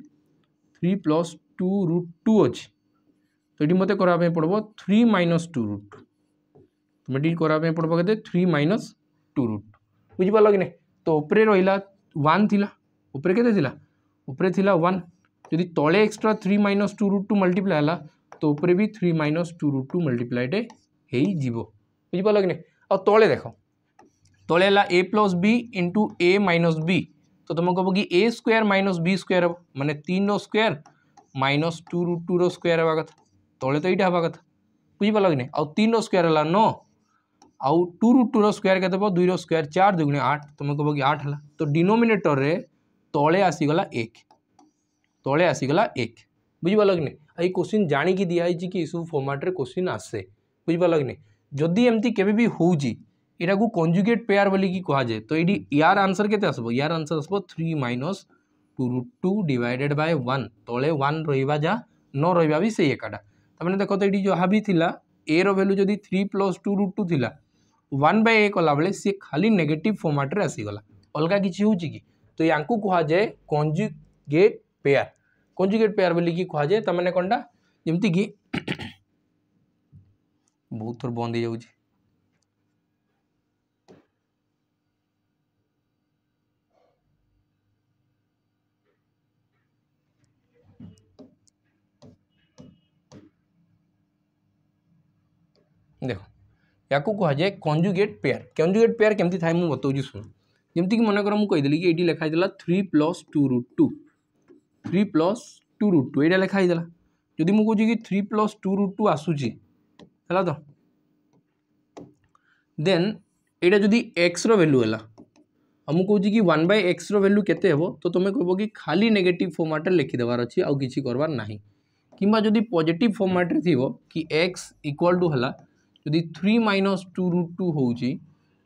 three plus two root two अच्छी तो ये मत करापी पड़ो three minus two root two तुम्हें ये करापी पड़ो क्या three minus two root two बुझीपाल कि नहीं तो उपरे रहा वन थी उपरे के उपरे थिला वन यदि तले extra three minus two root two multiply है तो उपरे भी three minus two root two मल्टीप्लाईटे हो बुझीपाल कि नहीं आ तले देख तले है a plus B into a minus b तो तुम कह कि ए स्क्वायर माइनस बी स्क्वायर हम मानने तीन square minus two root two square हवा कथा तले तो यहाँ हवा कथा बुझीपाल कि नहीं आ तीन स्क्वायर है नौ आउ टू रूट टू स्क्वायर के दुई स्क्वायर चार दुगुणे आठ तुम कह कि आठ है तो डिनोमिनेटर में तले आसीगला एक तले आसीगला एक बुझीपाल कि नहीं क्वेश्चन जाणिकी दिखाई कि यू फॉर्मेट्रे क्वेश्चन आसे बुझीपाल कि नहीं जदि एमती केवे भी होउची एटा को कंजुगेट पेयर बोली कि कहा जाए तो ये यार आंसर केते आसबो यार आंसर आसबो three minus two root two divided by one तले वन रहिबा जा न रहिबा भी से एकाटा तमने देखो तो ये जहाँ भी थिला ए रो वैल्यू जदि three plus two root two थिला वन बाय ए कला बेले सी खाली नेगेटिव फॉर्मेट रे आसीगला अलगा किछि होउची कि तो या कहा जाए कंजुगेट पेयर कंजुगेट पेयर बोली कि कहा जाए तमने कोनटा जेमती कि बहुत थोड़ा बंद हो जाऊँ देखो या कहुए कंजुगेट पेयर कंजुगेट पेयर केमती थाए मुझे बताऊँ शुण जमीक मन कर मुझेदेली कि ये लिखाई three plus two root two three plus two root two यहाँ लिखाई जदि मुझे कहे कि three plus two root two आसूची है तो देन यहाँ जदि एक्स रैल्यू है मुझे कहे कि वन बै एक्स रैल्यू के तो तुम्हें कह कि खाली नेगेटिव फर्माट लिखिदेवार अच्छी आउ कि करवार ना किंबा जदि पॉजिटिव फॉर्मेट रे थीवो कि x इक्वाल टू है जदि three minus two root two हो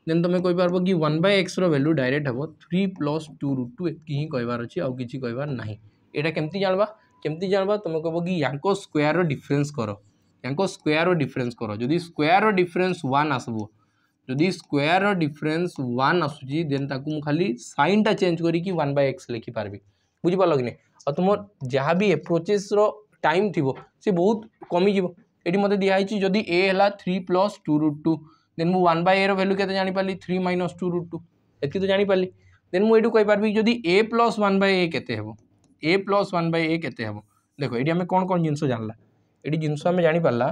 देन तुम्हें कही पार्ब कि वन बै एक्स रैल्यू डायरेक्ट हे three plus two root two एतक ही कहबार अच्छी आउ कि कहबार ना यहाँ केमती जानवा केमती जानवा तुम्हें कह कि यांको स्क्वायर डिफरेंस कर यांको स्क्वायर डिफरेंस कर जदि स्क्वायर डिफरेंस वन आसबो जदि स्क्वायर डिफरेंस वन आसूची देन ताकू खाली साइन टा चेंज करी वन बै एक्स लिखिपारि बुझीपार कि नहीं तुम जहाँ भी एप्रोचेस टाइम थी सी बहुत कमिज ये मत दिखाई जदि ए है three plus two root two then मुझे वन बै ए रैल्यू के जापारि three minus two root two एत तो जापारि देन मुझे कहीपरि जदि ए प्लस वन बै ए के ए प्लस वन बै ए के देख ये आम कौन कौन जिनस जानला ये जिनस आम जापारा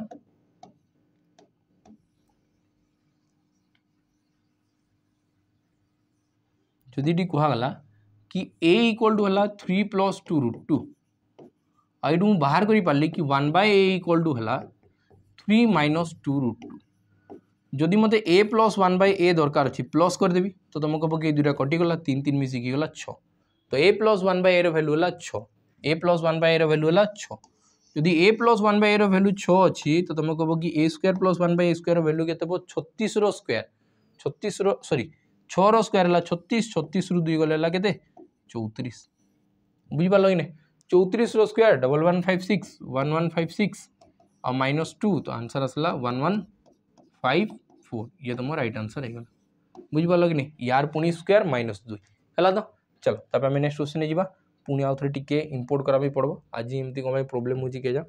जदि ये कहगला कि ए इक्वाल टू है three plus two root two आई मुझे बाहर करी कि one by a equal to है three minus two root two जदि मत ए प्लस वन बै ए दरकार अच्छी प्लस करदेवी तो तुम कह कि दुईटा कटिगला तीन तीन मिसिकला छ तो ए प्लस वन बै ए रैल्यू है छ ए प्लस वन बै ए रैल्यू है छ जदि ए प्लस वन बै ए रैल्यू छ अच्छी तो तुम कह कि ए square plus one by a square रैल्यू के छत्तीस स्क्वायर छत्तीस सरी छर स्क्वायर है छत्तीस छत्तीस रु दुई गल के चौतीस बुझीपार कि नहीं चौतीस रो square double one five six one one five six और माइनस टू तो आंसर आसला वन वन फाइव फोर ये तुम रईट आंसर हो बुझीपार कि नहीं यार पुणी स्क्वायर माइनस दुई है तो चलो तब आम नेक्स्ट क्वेश्चन जावा पुणी आउ थे टी इम्पोर्ट कराई पड़ो आज एमती कौन प्रोब्लेम हो जा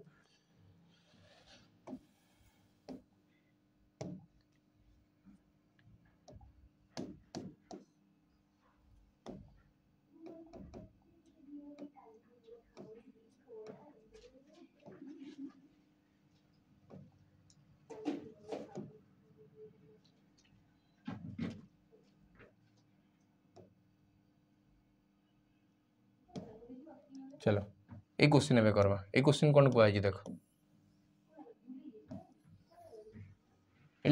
चलो ये क्वेश्चन एवं करवा ये क्वेश्चन कौन कह देख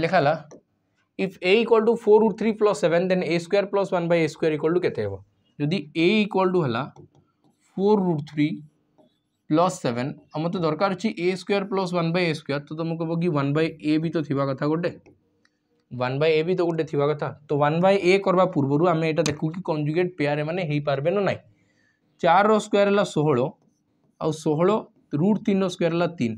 लिखाला if a equal to four root three plus seven then a square plus one by a square equal to के जदि ए इक्वाल टू है four root three plus seven और मत दरकार अच्छी a square plus one by a square तो तुम कह कि वन बै ए भी तो थिबा कथा गोटे वन बै ए भी तो गोटे थिबा कथा तो वन बै ए करवा पूर्वर आम यहाँ देखू कि कंजुगेट पेयर मैंने हो पारे ना नाई चार रो स्क्वायर है षोह आउ षोह रुट तीन रो स्क्वायर है तीन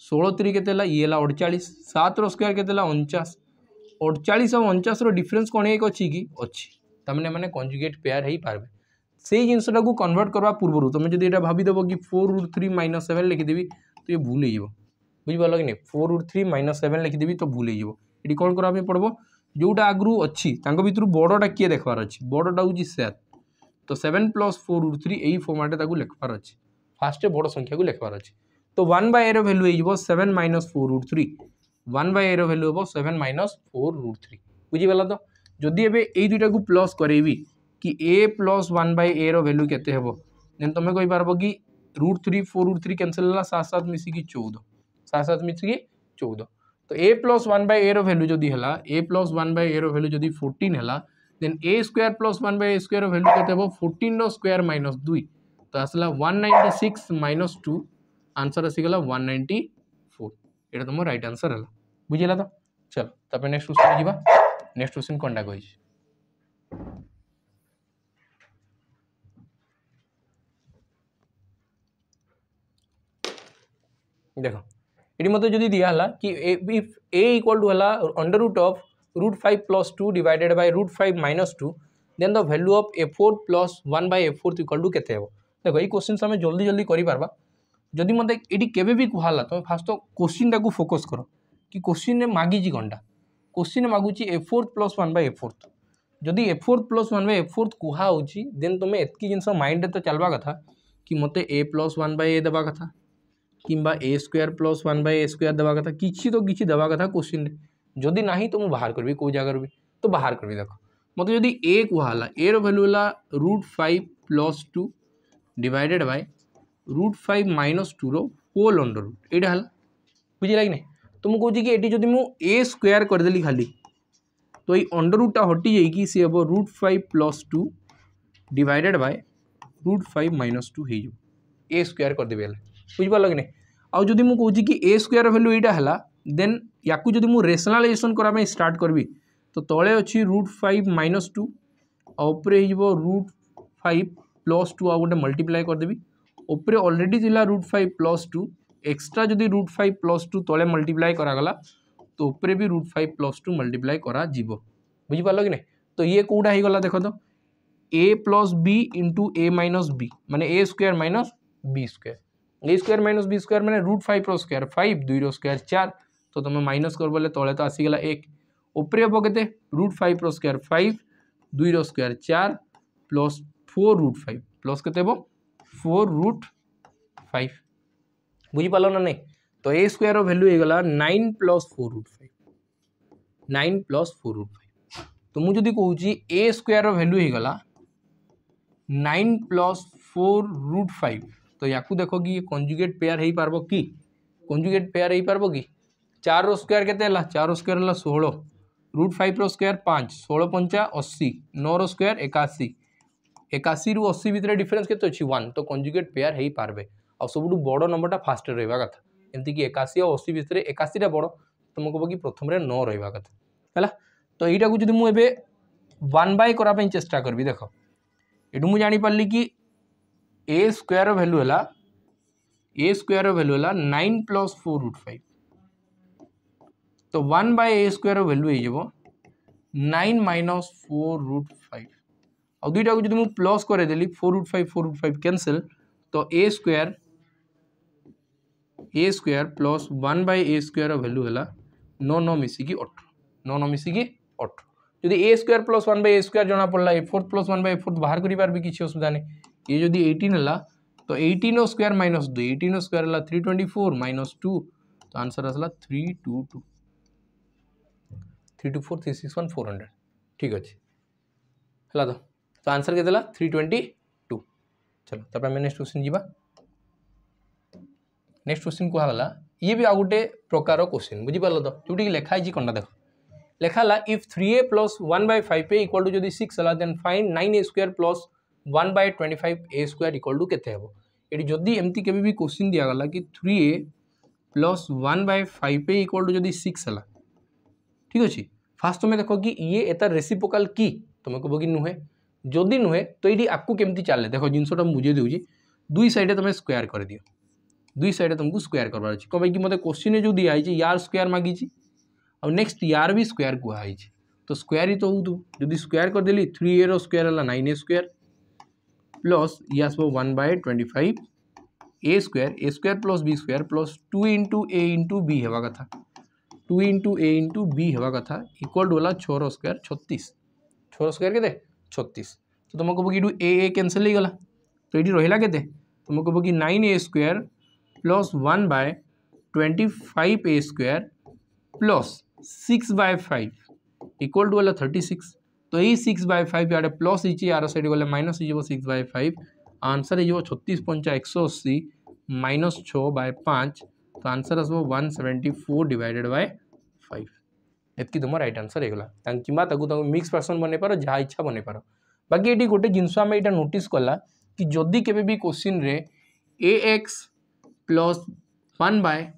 षोह तीन के ये अड़चाश सात रो स्क्वायर के अणचाश अड़चाश और अणचाश डिफरेंस कौन एक अच्छी कि अच्छी तमें मैंने कंजुगेट पेयर हो पारे से जिनसटा को कन्वर्ट करवा पूर्व तुम जब यहाँ भादब कि four root three minus seven लिखिदेवी तो ये भूल हो बुझीपार कि नहीं four root three minus seven लिखिदेवी तो भूल होगी कौन करवाई पड़ो जोटा आगु अच्छी भितर बड़टा किए देखार अच्छी बड़टा हूँ सात तो seven plus four root three यही फर्माटे लिखबार अच्छे फास्ट बड़ संख्या को लिखबार अच्छे तो वन बै ए रैल्यू हो seven minus four root three one by a रैल्यू हो seven minus four root three बुझीगला तो जदि एबे एई दुईटा को प्लस करेबी कि ए प्लस वन बै ए रैल्यू के देन तुम कहीपर कि root three four root three cancel है सात सात मिसिकी चौदह सात सात मिसिकी चौदह तो ए प्लस वन बै ए रैल्यू जदि है a plus one by a रैल्यू जदि फोर्टीन है then a square plus one by a square value के फोर्टीन रो स्क्वायर माइनस दुई तो आसला one ninety six minus two answer आसीगला वन नाइंटी फोर ये तुम रईट आंसर है बुझेगा तो चलो तब नेक्स्ट क्वेश्चन जावा नेक्स्ट क्वेश्चन कौनटा कही देख ये मतलब जदि दिहला कि इफ ए इक्वाल टू है under root of root five plus two divided by root five minus to then the value of a four plus one by a four equal to के देख ये क्वेश्चन आम जल्दी जल्दी कर पार्बा जदि मत ये केवे भी कहला तुम फास्ट तो क्वेश्चन टाक फोकस कर कि क्वेश्चन में मागिजी कंटा क्वेश्चन मागुच a fourth plus one by a fourth जदि a fourth plus one by a fourth कहु देन तुम्हें एतकी जिनस माइंड तो चलवा कथा कि मत a plus one by a देवा कथा किंबा a square plus one by a square देवा कथा किसी तो किसी देवा कथा क्वेश्चन जदि ना तो मुझे बाहर करी कौ जगार भी तो बाहर करी देख मत जदि ए कहला ए रैल्यू है root five plus two divided by root five minus two रोल अंडर रुट यहाँ बुझे कि ना तो मुझे कौच कि ये जब मुझे ए स्क्वायर करदेली खाली तो ये अंडर रूटा हटि जाकि सी हम root five plus two divided by root five minus two हो ए स्क्वायर करदेवी बुझिपार कि ना आज जब मुझे कौच कि ए स्क्वायर भैल्यू यहाँ है देन या जब मुझे रेसनालाइजेसन करने स्टार्ट करी तो तले अच्छी रुट फाइव माइनस टू आउे रुट फाइव प्लस टू आ गए मल्टीप्लाई करदेवी उपरे अलरेडी थी root five plus two extra जदि रुट फाइव प्लस टू तले मल्टीप्लाई करागला तो ऊपर भी root five plus two multiply करा जीवो बुझिपार कि ना तो ये कौटा हो गला देख तो ए plus B into a minus b माने a square minus b square A square minus b square माने रुट फाइव रो स्क्वायर फाइव दुई रो स्क्वायर चार तो तुम माइनस कर बोले तले तो आसीगला एक उपरे हम के रुट फाइव रो स्क्वायर फाइव दुई रो स्क्वायर चार plus four root five plus के फोर रुट फाइव बुझिपाल ना नहीं तो ए स्क्वायर वैल्यू होगा nine plus four root five nine plus four root five तो मुझे कौन ए स्क्वायर वैल्यू होगा nine plus four root five तो या देख कि कंजुगेट पेयर हो पार कि कंजुगेट पेयर हो पार कि चार रो स्क्वायर के चार रो स्क्वायर है षोह रुट फाइव रो स्क्वायर पाँच षोह पंचा अशी नौ रो स्क्वायर एकाशी एकाशी रु अशी भितर डिफरेन्स के अच्छी वन तो कंजुगेट पेयर हो पारे आ सबुठ बड़ नंबरटा फास्ट रहा कथा एमती एकाशी और अशी भितर एकाशीटा बड़ तुम कह कि प्रथम न रहा कथा है तो यहीटा को जब मुझे वन बाय करने चेष्टा करी देख यू मुझे जापारि कि ए स्क्वायर वैल्यू है ए स्क्वायर वैल्यू है nine plus four root five तो one by a square value हो nine minus four root five और दुईटा को जब मुझे प्लस करदेली four root five four root five cancel तो a square A square plus one by a square value है नौ नौ मिसिकी अठर नौ नौ मिसिकी अठर जो a square plus one by a square जना पड़ा a fourth plus one by a fourth बाहर करें किसी असुविधा नहीं ये जदि एटीन है तो एटीन स्क्वायर माइनस दुई एटीन स्क्वायर है three twenty four minus two तो आंसर आसला three two two three two four three six one four hundred ठीक अच्छे है तो आंसर के थ्री ट्वेंटी टू चलो तब नेक्स्ट क्वेश्चन जीवा नेक्स्ट क्वेश्चन कहला ये भी आ गोटे प्रकार क्वेश्चन बुझिपाल तो जोटी लिखाई कौन देख लिखाला if three a plus one by five a equal to जब सिक्स है then find nine a square plus one by twenty five a square equal to केते हबो ये जदि एमती केबे भी क्वेश्चन दिगला कि three a plus one by five a equal to जब सिक्स है ठीक अच्छे फास्ट तुम्हें देख कि ये एता रेसिप्रोकल की तुम्हें कहो कि नुहे जदि नुहे तो ये आपको केमती चले देख जिनसा बुझे दूसरी दुई सैडे तुम स्क्वायर कर दियो दुई सैडे तुमको स्क्वायर करार अच्छे कौन कि मतलब क्वेश्चन जो दिखाई यार स्क्वायर मागिची और नेक्स्ट यार भी स्क्वायर कहुई तो स्क्वायर ही तो हो जदि स्क्वायर करदेली थ्री ए रो स्क्वायर है नाइन ए स्क्वायर प्लस ये आसो one by twenty five a square A square plus B square plus two into a into b हवा कथा two into a into b हवा कथा इक्वाल टू होगा छः रो स्क्वायर छत्तीस छः रो स्क्वायर के छत्तीस तो तुम कहो कि यू ए ए कैनसल होगा तो ये रहा के तुम कहो कि nine a square plus one by twenty five a square plus six by five equal to गला थर्टी सिक्स तो यही सिक्स बाय फाइव यार प्लस यार सैड गले माइनस हो सिक्स बाय फाइव आंसर हो छत्तीस पंचा एक सौ अशी माइनस छः बाय पाँच तो आंसर आसो one seventy four divided by five एतकी तुम रईट आंसर होगा किंवा मिक्स पर्सन बन पार जहाँ इच्छा बन पार बाकी ये गोटे जिनस आम यहाँ नोटिस कला कि जदि केबे भी क्वेश्चन रे a x plus one by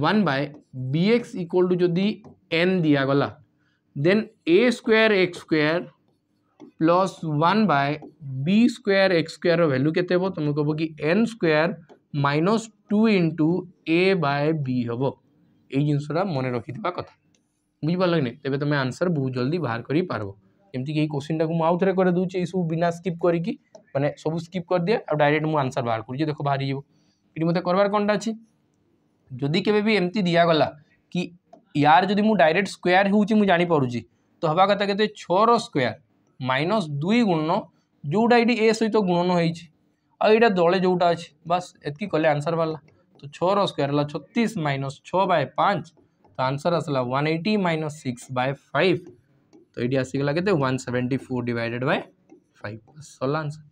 one by b x equal to जदि एन दिगला then a square x square plus one by b square x square value के तुम कहो कि n square minus two into a by b हम यही जिनसा मन रखि कथा बुझिपार ना तेज तुम आंसर बहुत जल्दी बाहर कर पार्ब एमती कि क्वेश्चन टाक आउ थे कर दूसरी सब बिना स्किप करके मैंने सब स्किप कर दिए और डायरेक्ट मुझे आंसर बाहर करूँ देखो बाहरी ये मतलब करवार कौनटा अच्छी जदि केबे भी एमती दिगला कि यार जदि मुझे डायरेक्ट स्क्वायर हो जापी तो हवा कथा के छर स्क्वायर माइनस दुई गुणन जोटा ये ए सहित गुणन होटा दले जोटा अच्छे बस एतकी कले आंसर बाहर तो छर स्क्वायर है छत्तीस माइनस छः बाय पाँच तो आंसर आसला one eighty minus six by five तो ये आसीगला के one seventy four divided by five सरला आंसर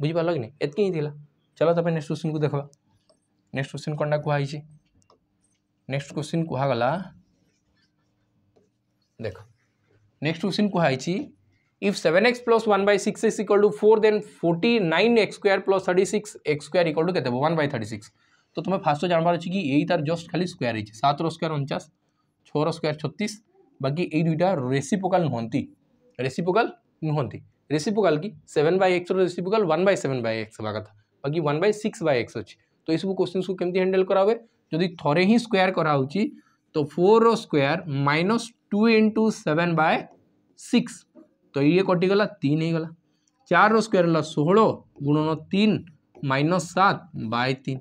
बुझीपार कि नहीं एतकी ही थी। चलो तब नेक्स्ट क्वेश्चन को देखा। नेक्स्ट क्वेश्चन कौनटा कहुई नेक्स्ट क्वेश्चन कहगला देख नेक्स्ट क्वेश्चन कहुई if seven x plus one by six is equal to four then forty nine x square plus thirty six x square equal to के वन बै थर्टी सिक्स तो तुम्हें फास्ट जानवर अच्छे कि यही तार जस्ट खाली स्क्वायर है सात स्क्वायर उनचास छर स्क्वायर छत्तीस बाकी यही दुईटा रेसिप्रोकल नुहति रेसिप्रोकल नुहति रेसिप्रोकल कि seven by x reciprocal one by seven by x हवा कथा बाकी one by six by x अच्छी तो ये सब क्वेश्चन को केमती हैंडल करावे जदि थरे ही स्क्वायर कराउची तो four square minus two into seven by six तो ये कटिगला तीन हो गला चार स्क्वायर है षोह गुणन तीन माइनस सात बाय तीन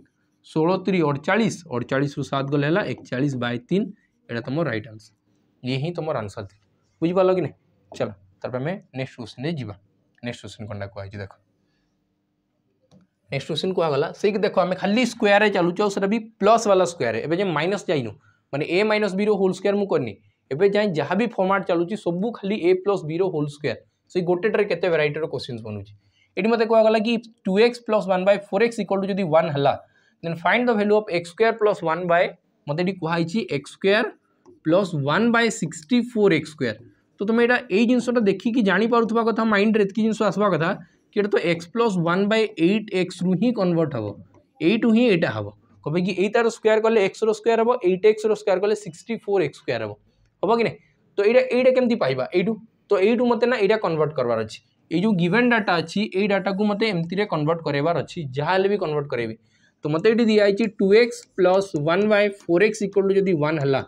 षोह तीन अड़चाश अड़चाश रु सात गले एकचाश बाय तीन यहाँ तुम रईट आंसर ये ही तुम आंसर थी बुझीपार कि नहीं। चलो तब आम नेक्स्ट क्वेश्चन जावा। नेक्स्ट क्वेश्चन कौन कहुई देख नेक्स्ट क्वेश्चन कहगला से देखो आम खाली स्क्वायर रे चलुचो से भी प्लस वाला स्क्वायर एबे जे माइनस जाइनु माने ए माइनस बी रो होल स्क्वायर मु करनी एबे जाय जहाँ भी फॉर्मेट चलुची सबु खाली ए प्लस बी रो होल स्क्वायर से गोटे ट्रे केते वैरायटी रो क्वेश्चंस बनुची एटी मते कहगला कि two x plus one by four x equal to जदि वन हला then find the value of x square plus one by मते एटी कहैछि x square plus one by sixty four x square तो तुम एटा एई जिंसटा देखिकि जानि पारुथबा कथा माइंड रे एतकि जिंस आसबा कथा कि तो x plus one by eight x रु ही कन्वर्ट हे यू ही यहाँ हम कब कि यही तार स्क्वायर कले एक्स रो स्क्वायर हम एट एक्स रो स्क्वायर कले सिक्सटी फोर एक्स स्क्वायर हम हम कि नहीं तो यहाँ यहाँ केमती पाइबा यू तो यू मत ना यहाँ कन्वर्ट करार अच्छी ये जो गिवेन डाटा अच्छी यही डाटा को मत एमती कन्वर्ट करार अच्छी जहाँ भी कन्वर्ट करेबी तो मत ये दिखाई two x plus one by four x equal to जब वन है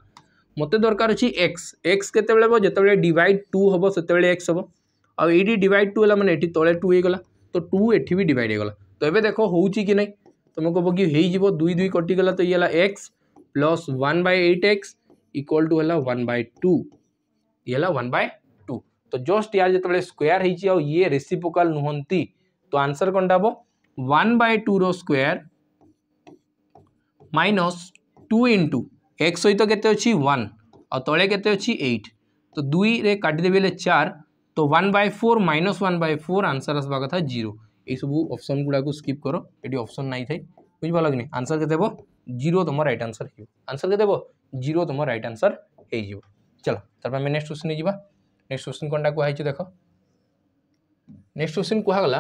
मत दरकार अच्छी एक्स एक्स के जिते डिवाइड टू हम से एक्स हम आउ ये डिवाइड टू है मैंने ये तले टू हो गला तो टू एटी भी डिवाइड हो गला तो ये देख हो कि नहीं तुम कह कि दुई दुई कटिगला तो ये x plus one by eight x equal to है वन बै टू ये वन बै टू तो जस्ट यार जो स्क्वायर होये रेसिप्रोकल नुहति तो आंसर कौन हम वन बै टू रो square minus two into x सहित के वन आ तले के तो दुई रे काटिदेवी चार तो one by four minus one by four answer आसवा कथा जीरो यू ऑप्शन गुड़ा को स्किप करो ये ऑप्शन नहीं थे बुझीपार कि नहीं आंसर के देव जीरो तुम राइट आंसर हो आंसर के देव जीरो तुम राइट आंसर हो। चलो तब आम नेक्स्ट क्वेश्चन जावा। नेक्स्ट क्वेश्चन कौनटा कहुई देख नेक्स्ट क्वेश्चन कहगला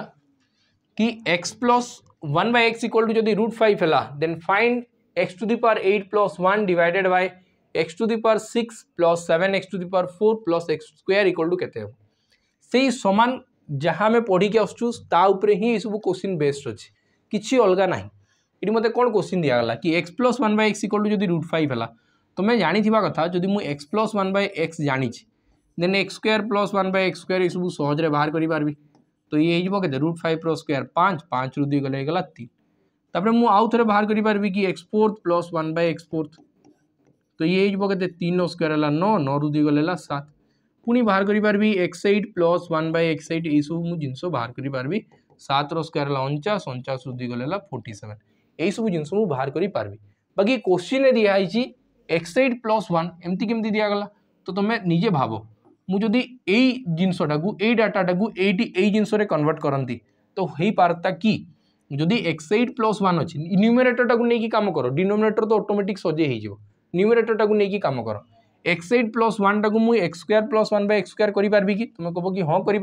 कि x plus one by x equal to जब रुट फाइव है then find x to the power eight plus one divided by x to the power six plus seven x to the power four plus x square equal to के से सामान जहाँ आम पढ़ी आसुपर ही सब क्वेश्चन बेस्ड अच्छे किसी अलग ना ये मतलब कौन क्वेश्चन दिगला कि x plus one by x equal to जब रुट फाइव है तुम्हें जानी कथा जब मुझे x plus one by x जानी then x square plus one by x square यू सहजे बाहर करी तो ये होते रुट फाइव प्लस स्क्वायर पाँच पाँच रु दुई गले गला तीन तापर मुझे आउ थे बाहर करी कि x fourth plus one by x fourth तो ये होते तीन स्क्वायर है नौ नौ रु दुई गले सात पुणी बाहर करी x eight plus one by x eight यू जिनस बाहर करी सात स्क्वायर है उनचास उनचास दुई गले फोर्टी सेवेन यू जिनस बाहर करी बाकी क्वेश्चन दिखाई एक्स एट प्लस वन एमती केमती दिगला तो तुम्हें निजे भाव मुझे यही जिनसटा को यही डाटा को यही जिनस कन्वर्ट करती तो हो पारता कि जदि एक्स एट प्लस वन अच्छी न्यूमेरेटर टाक नहीं कम कर डिनोमिनेटर तो ऑटोमेटिक सजे हो न्यूमेरेटर टाक नहीं कम कर एक्स एट प्लस वन टाक मुझे x square plus one by x square करी कि तुम कह कि हाँ करी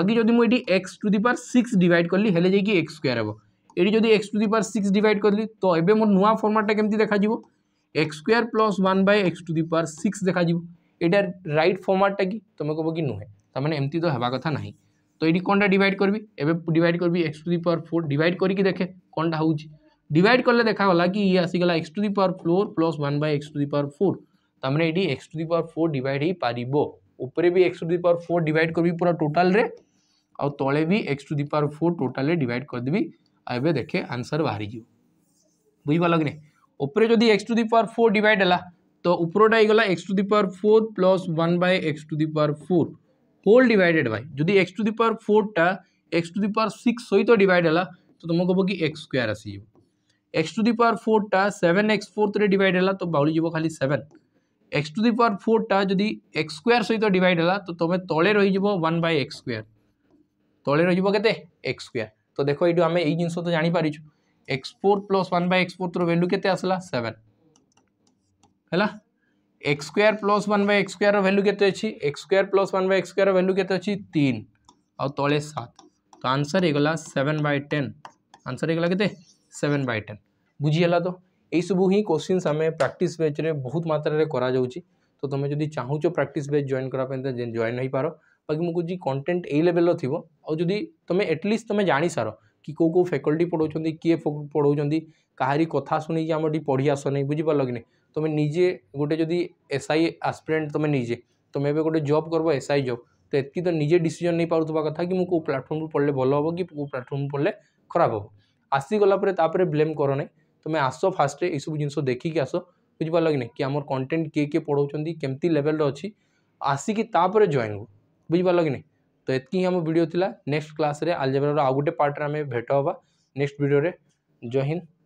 बाकी जब मुझे x to the power six divide कली हेले जाकि एक्स स्क्वायर हम ये जब x to the power six divide कली तो ये मोर नुआ फॉर्मेट केमती देखा x square plus one by x to the power six देखा यहाँ राइट फॉर्मेट कि तुम कह कि नुहे तमें एमती तो होगा कथा ना तो ये कौनटा डिवाइड करी एवं डिवाइड करी x to the power four divide करके देखे कौनटा हो डिवाइड कले देखागला कि ये आसीगला x to the power four plus one by x to the power four तमें ये x to the power four divide हो पारो उपरे भी x to the power four divide करी पूरा टोटाल रे आउ तले भी x to the power four total divide करदेवी आबे देखे आंसर बाहरी बुझीपार कि नहीं उपरे जदि x to the power four divide है तो उपरोटा होगा x to the power four plus one by x to the power four whole divided by जदि एक्स टू दि पावर फोरटा x to the power six सहित डिवाइड है तो तुमको हम कि एक्स स्क्वायर आसीज एक्स टू दि पावर फोरटा सेवेन एक्स फोर्थ डिवाइड है तो बाउली जब खाली seven x to the power फोरटा जदि एक्स स्क्वायर सहित डिवाइड है तो तुम तले रही वन बै एक्स स्क्वायर तले रही एक्स स्क्वायर। तो देखो ये आम यही जिनस तो जापारी x four plus one by x fourth value के आसला सेवेन है x square plus one by x square value के x square plus one by x square value के तीन और तले सात तो आंसर होगा सेवेन बै टेन आंसर होगा के सेवेन बै टेन बुझीगला। तो यही सबू ही क्वेश्चन आम प्राक्ट बेच रे बहुत मात्रा करा तो तुम जब चाहूच प्राक्ट बेच जॉइन करवाई तो जॉइन हो पार बाकी मुझे कंटेंट यही लेवल थी और जब तुम एटलिस्ट तुम जाणी सार कि कौ कौ फैकल्टी पढ़ाऊँ किए पढ़ाऊँ कहारी कथा शुणी आम पढ़ी आसना बुझीपार कि नहीं तुम्हें निजे गोटे जदि एसआई आस्पिरेंट तुम्हें निजे तुम्हें एवं गोटे जॉब करब एसआई जॉब तो एतकी तो निजे डिसीजन नहीं पार्था कथा कि मुझे प्लेटफॉर्म पढ़ले भल हम कि प्लेटफॉर्म पढ़ले खराब हम आसीगलापर ब्लेम कर ना तुम्हें आस फास्ट ये सब जिनस देखिकी आस बुझीपार कि नहीं कि आम कंटेंट किए किए पढ़ाऊँ केमती लेवल अच्छी आसिकी तापर जॉइन हो बुझीपार कि नहीं। तो एतकी आम वीडियो नेक्स्ट क्लास रे अलजेब्रा आउ गोटे पार्ट रे आम भेट होगा नेक्स्ट वीडियो रे। जय हिंद।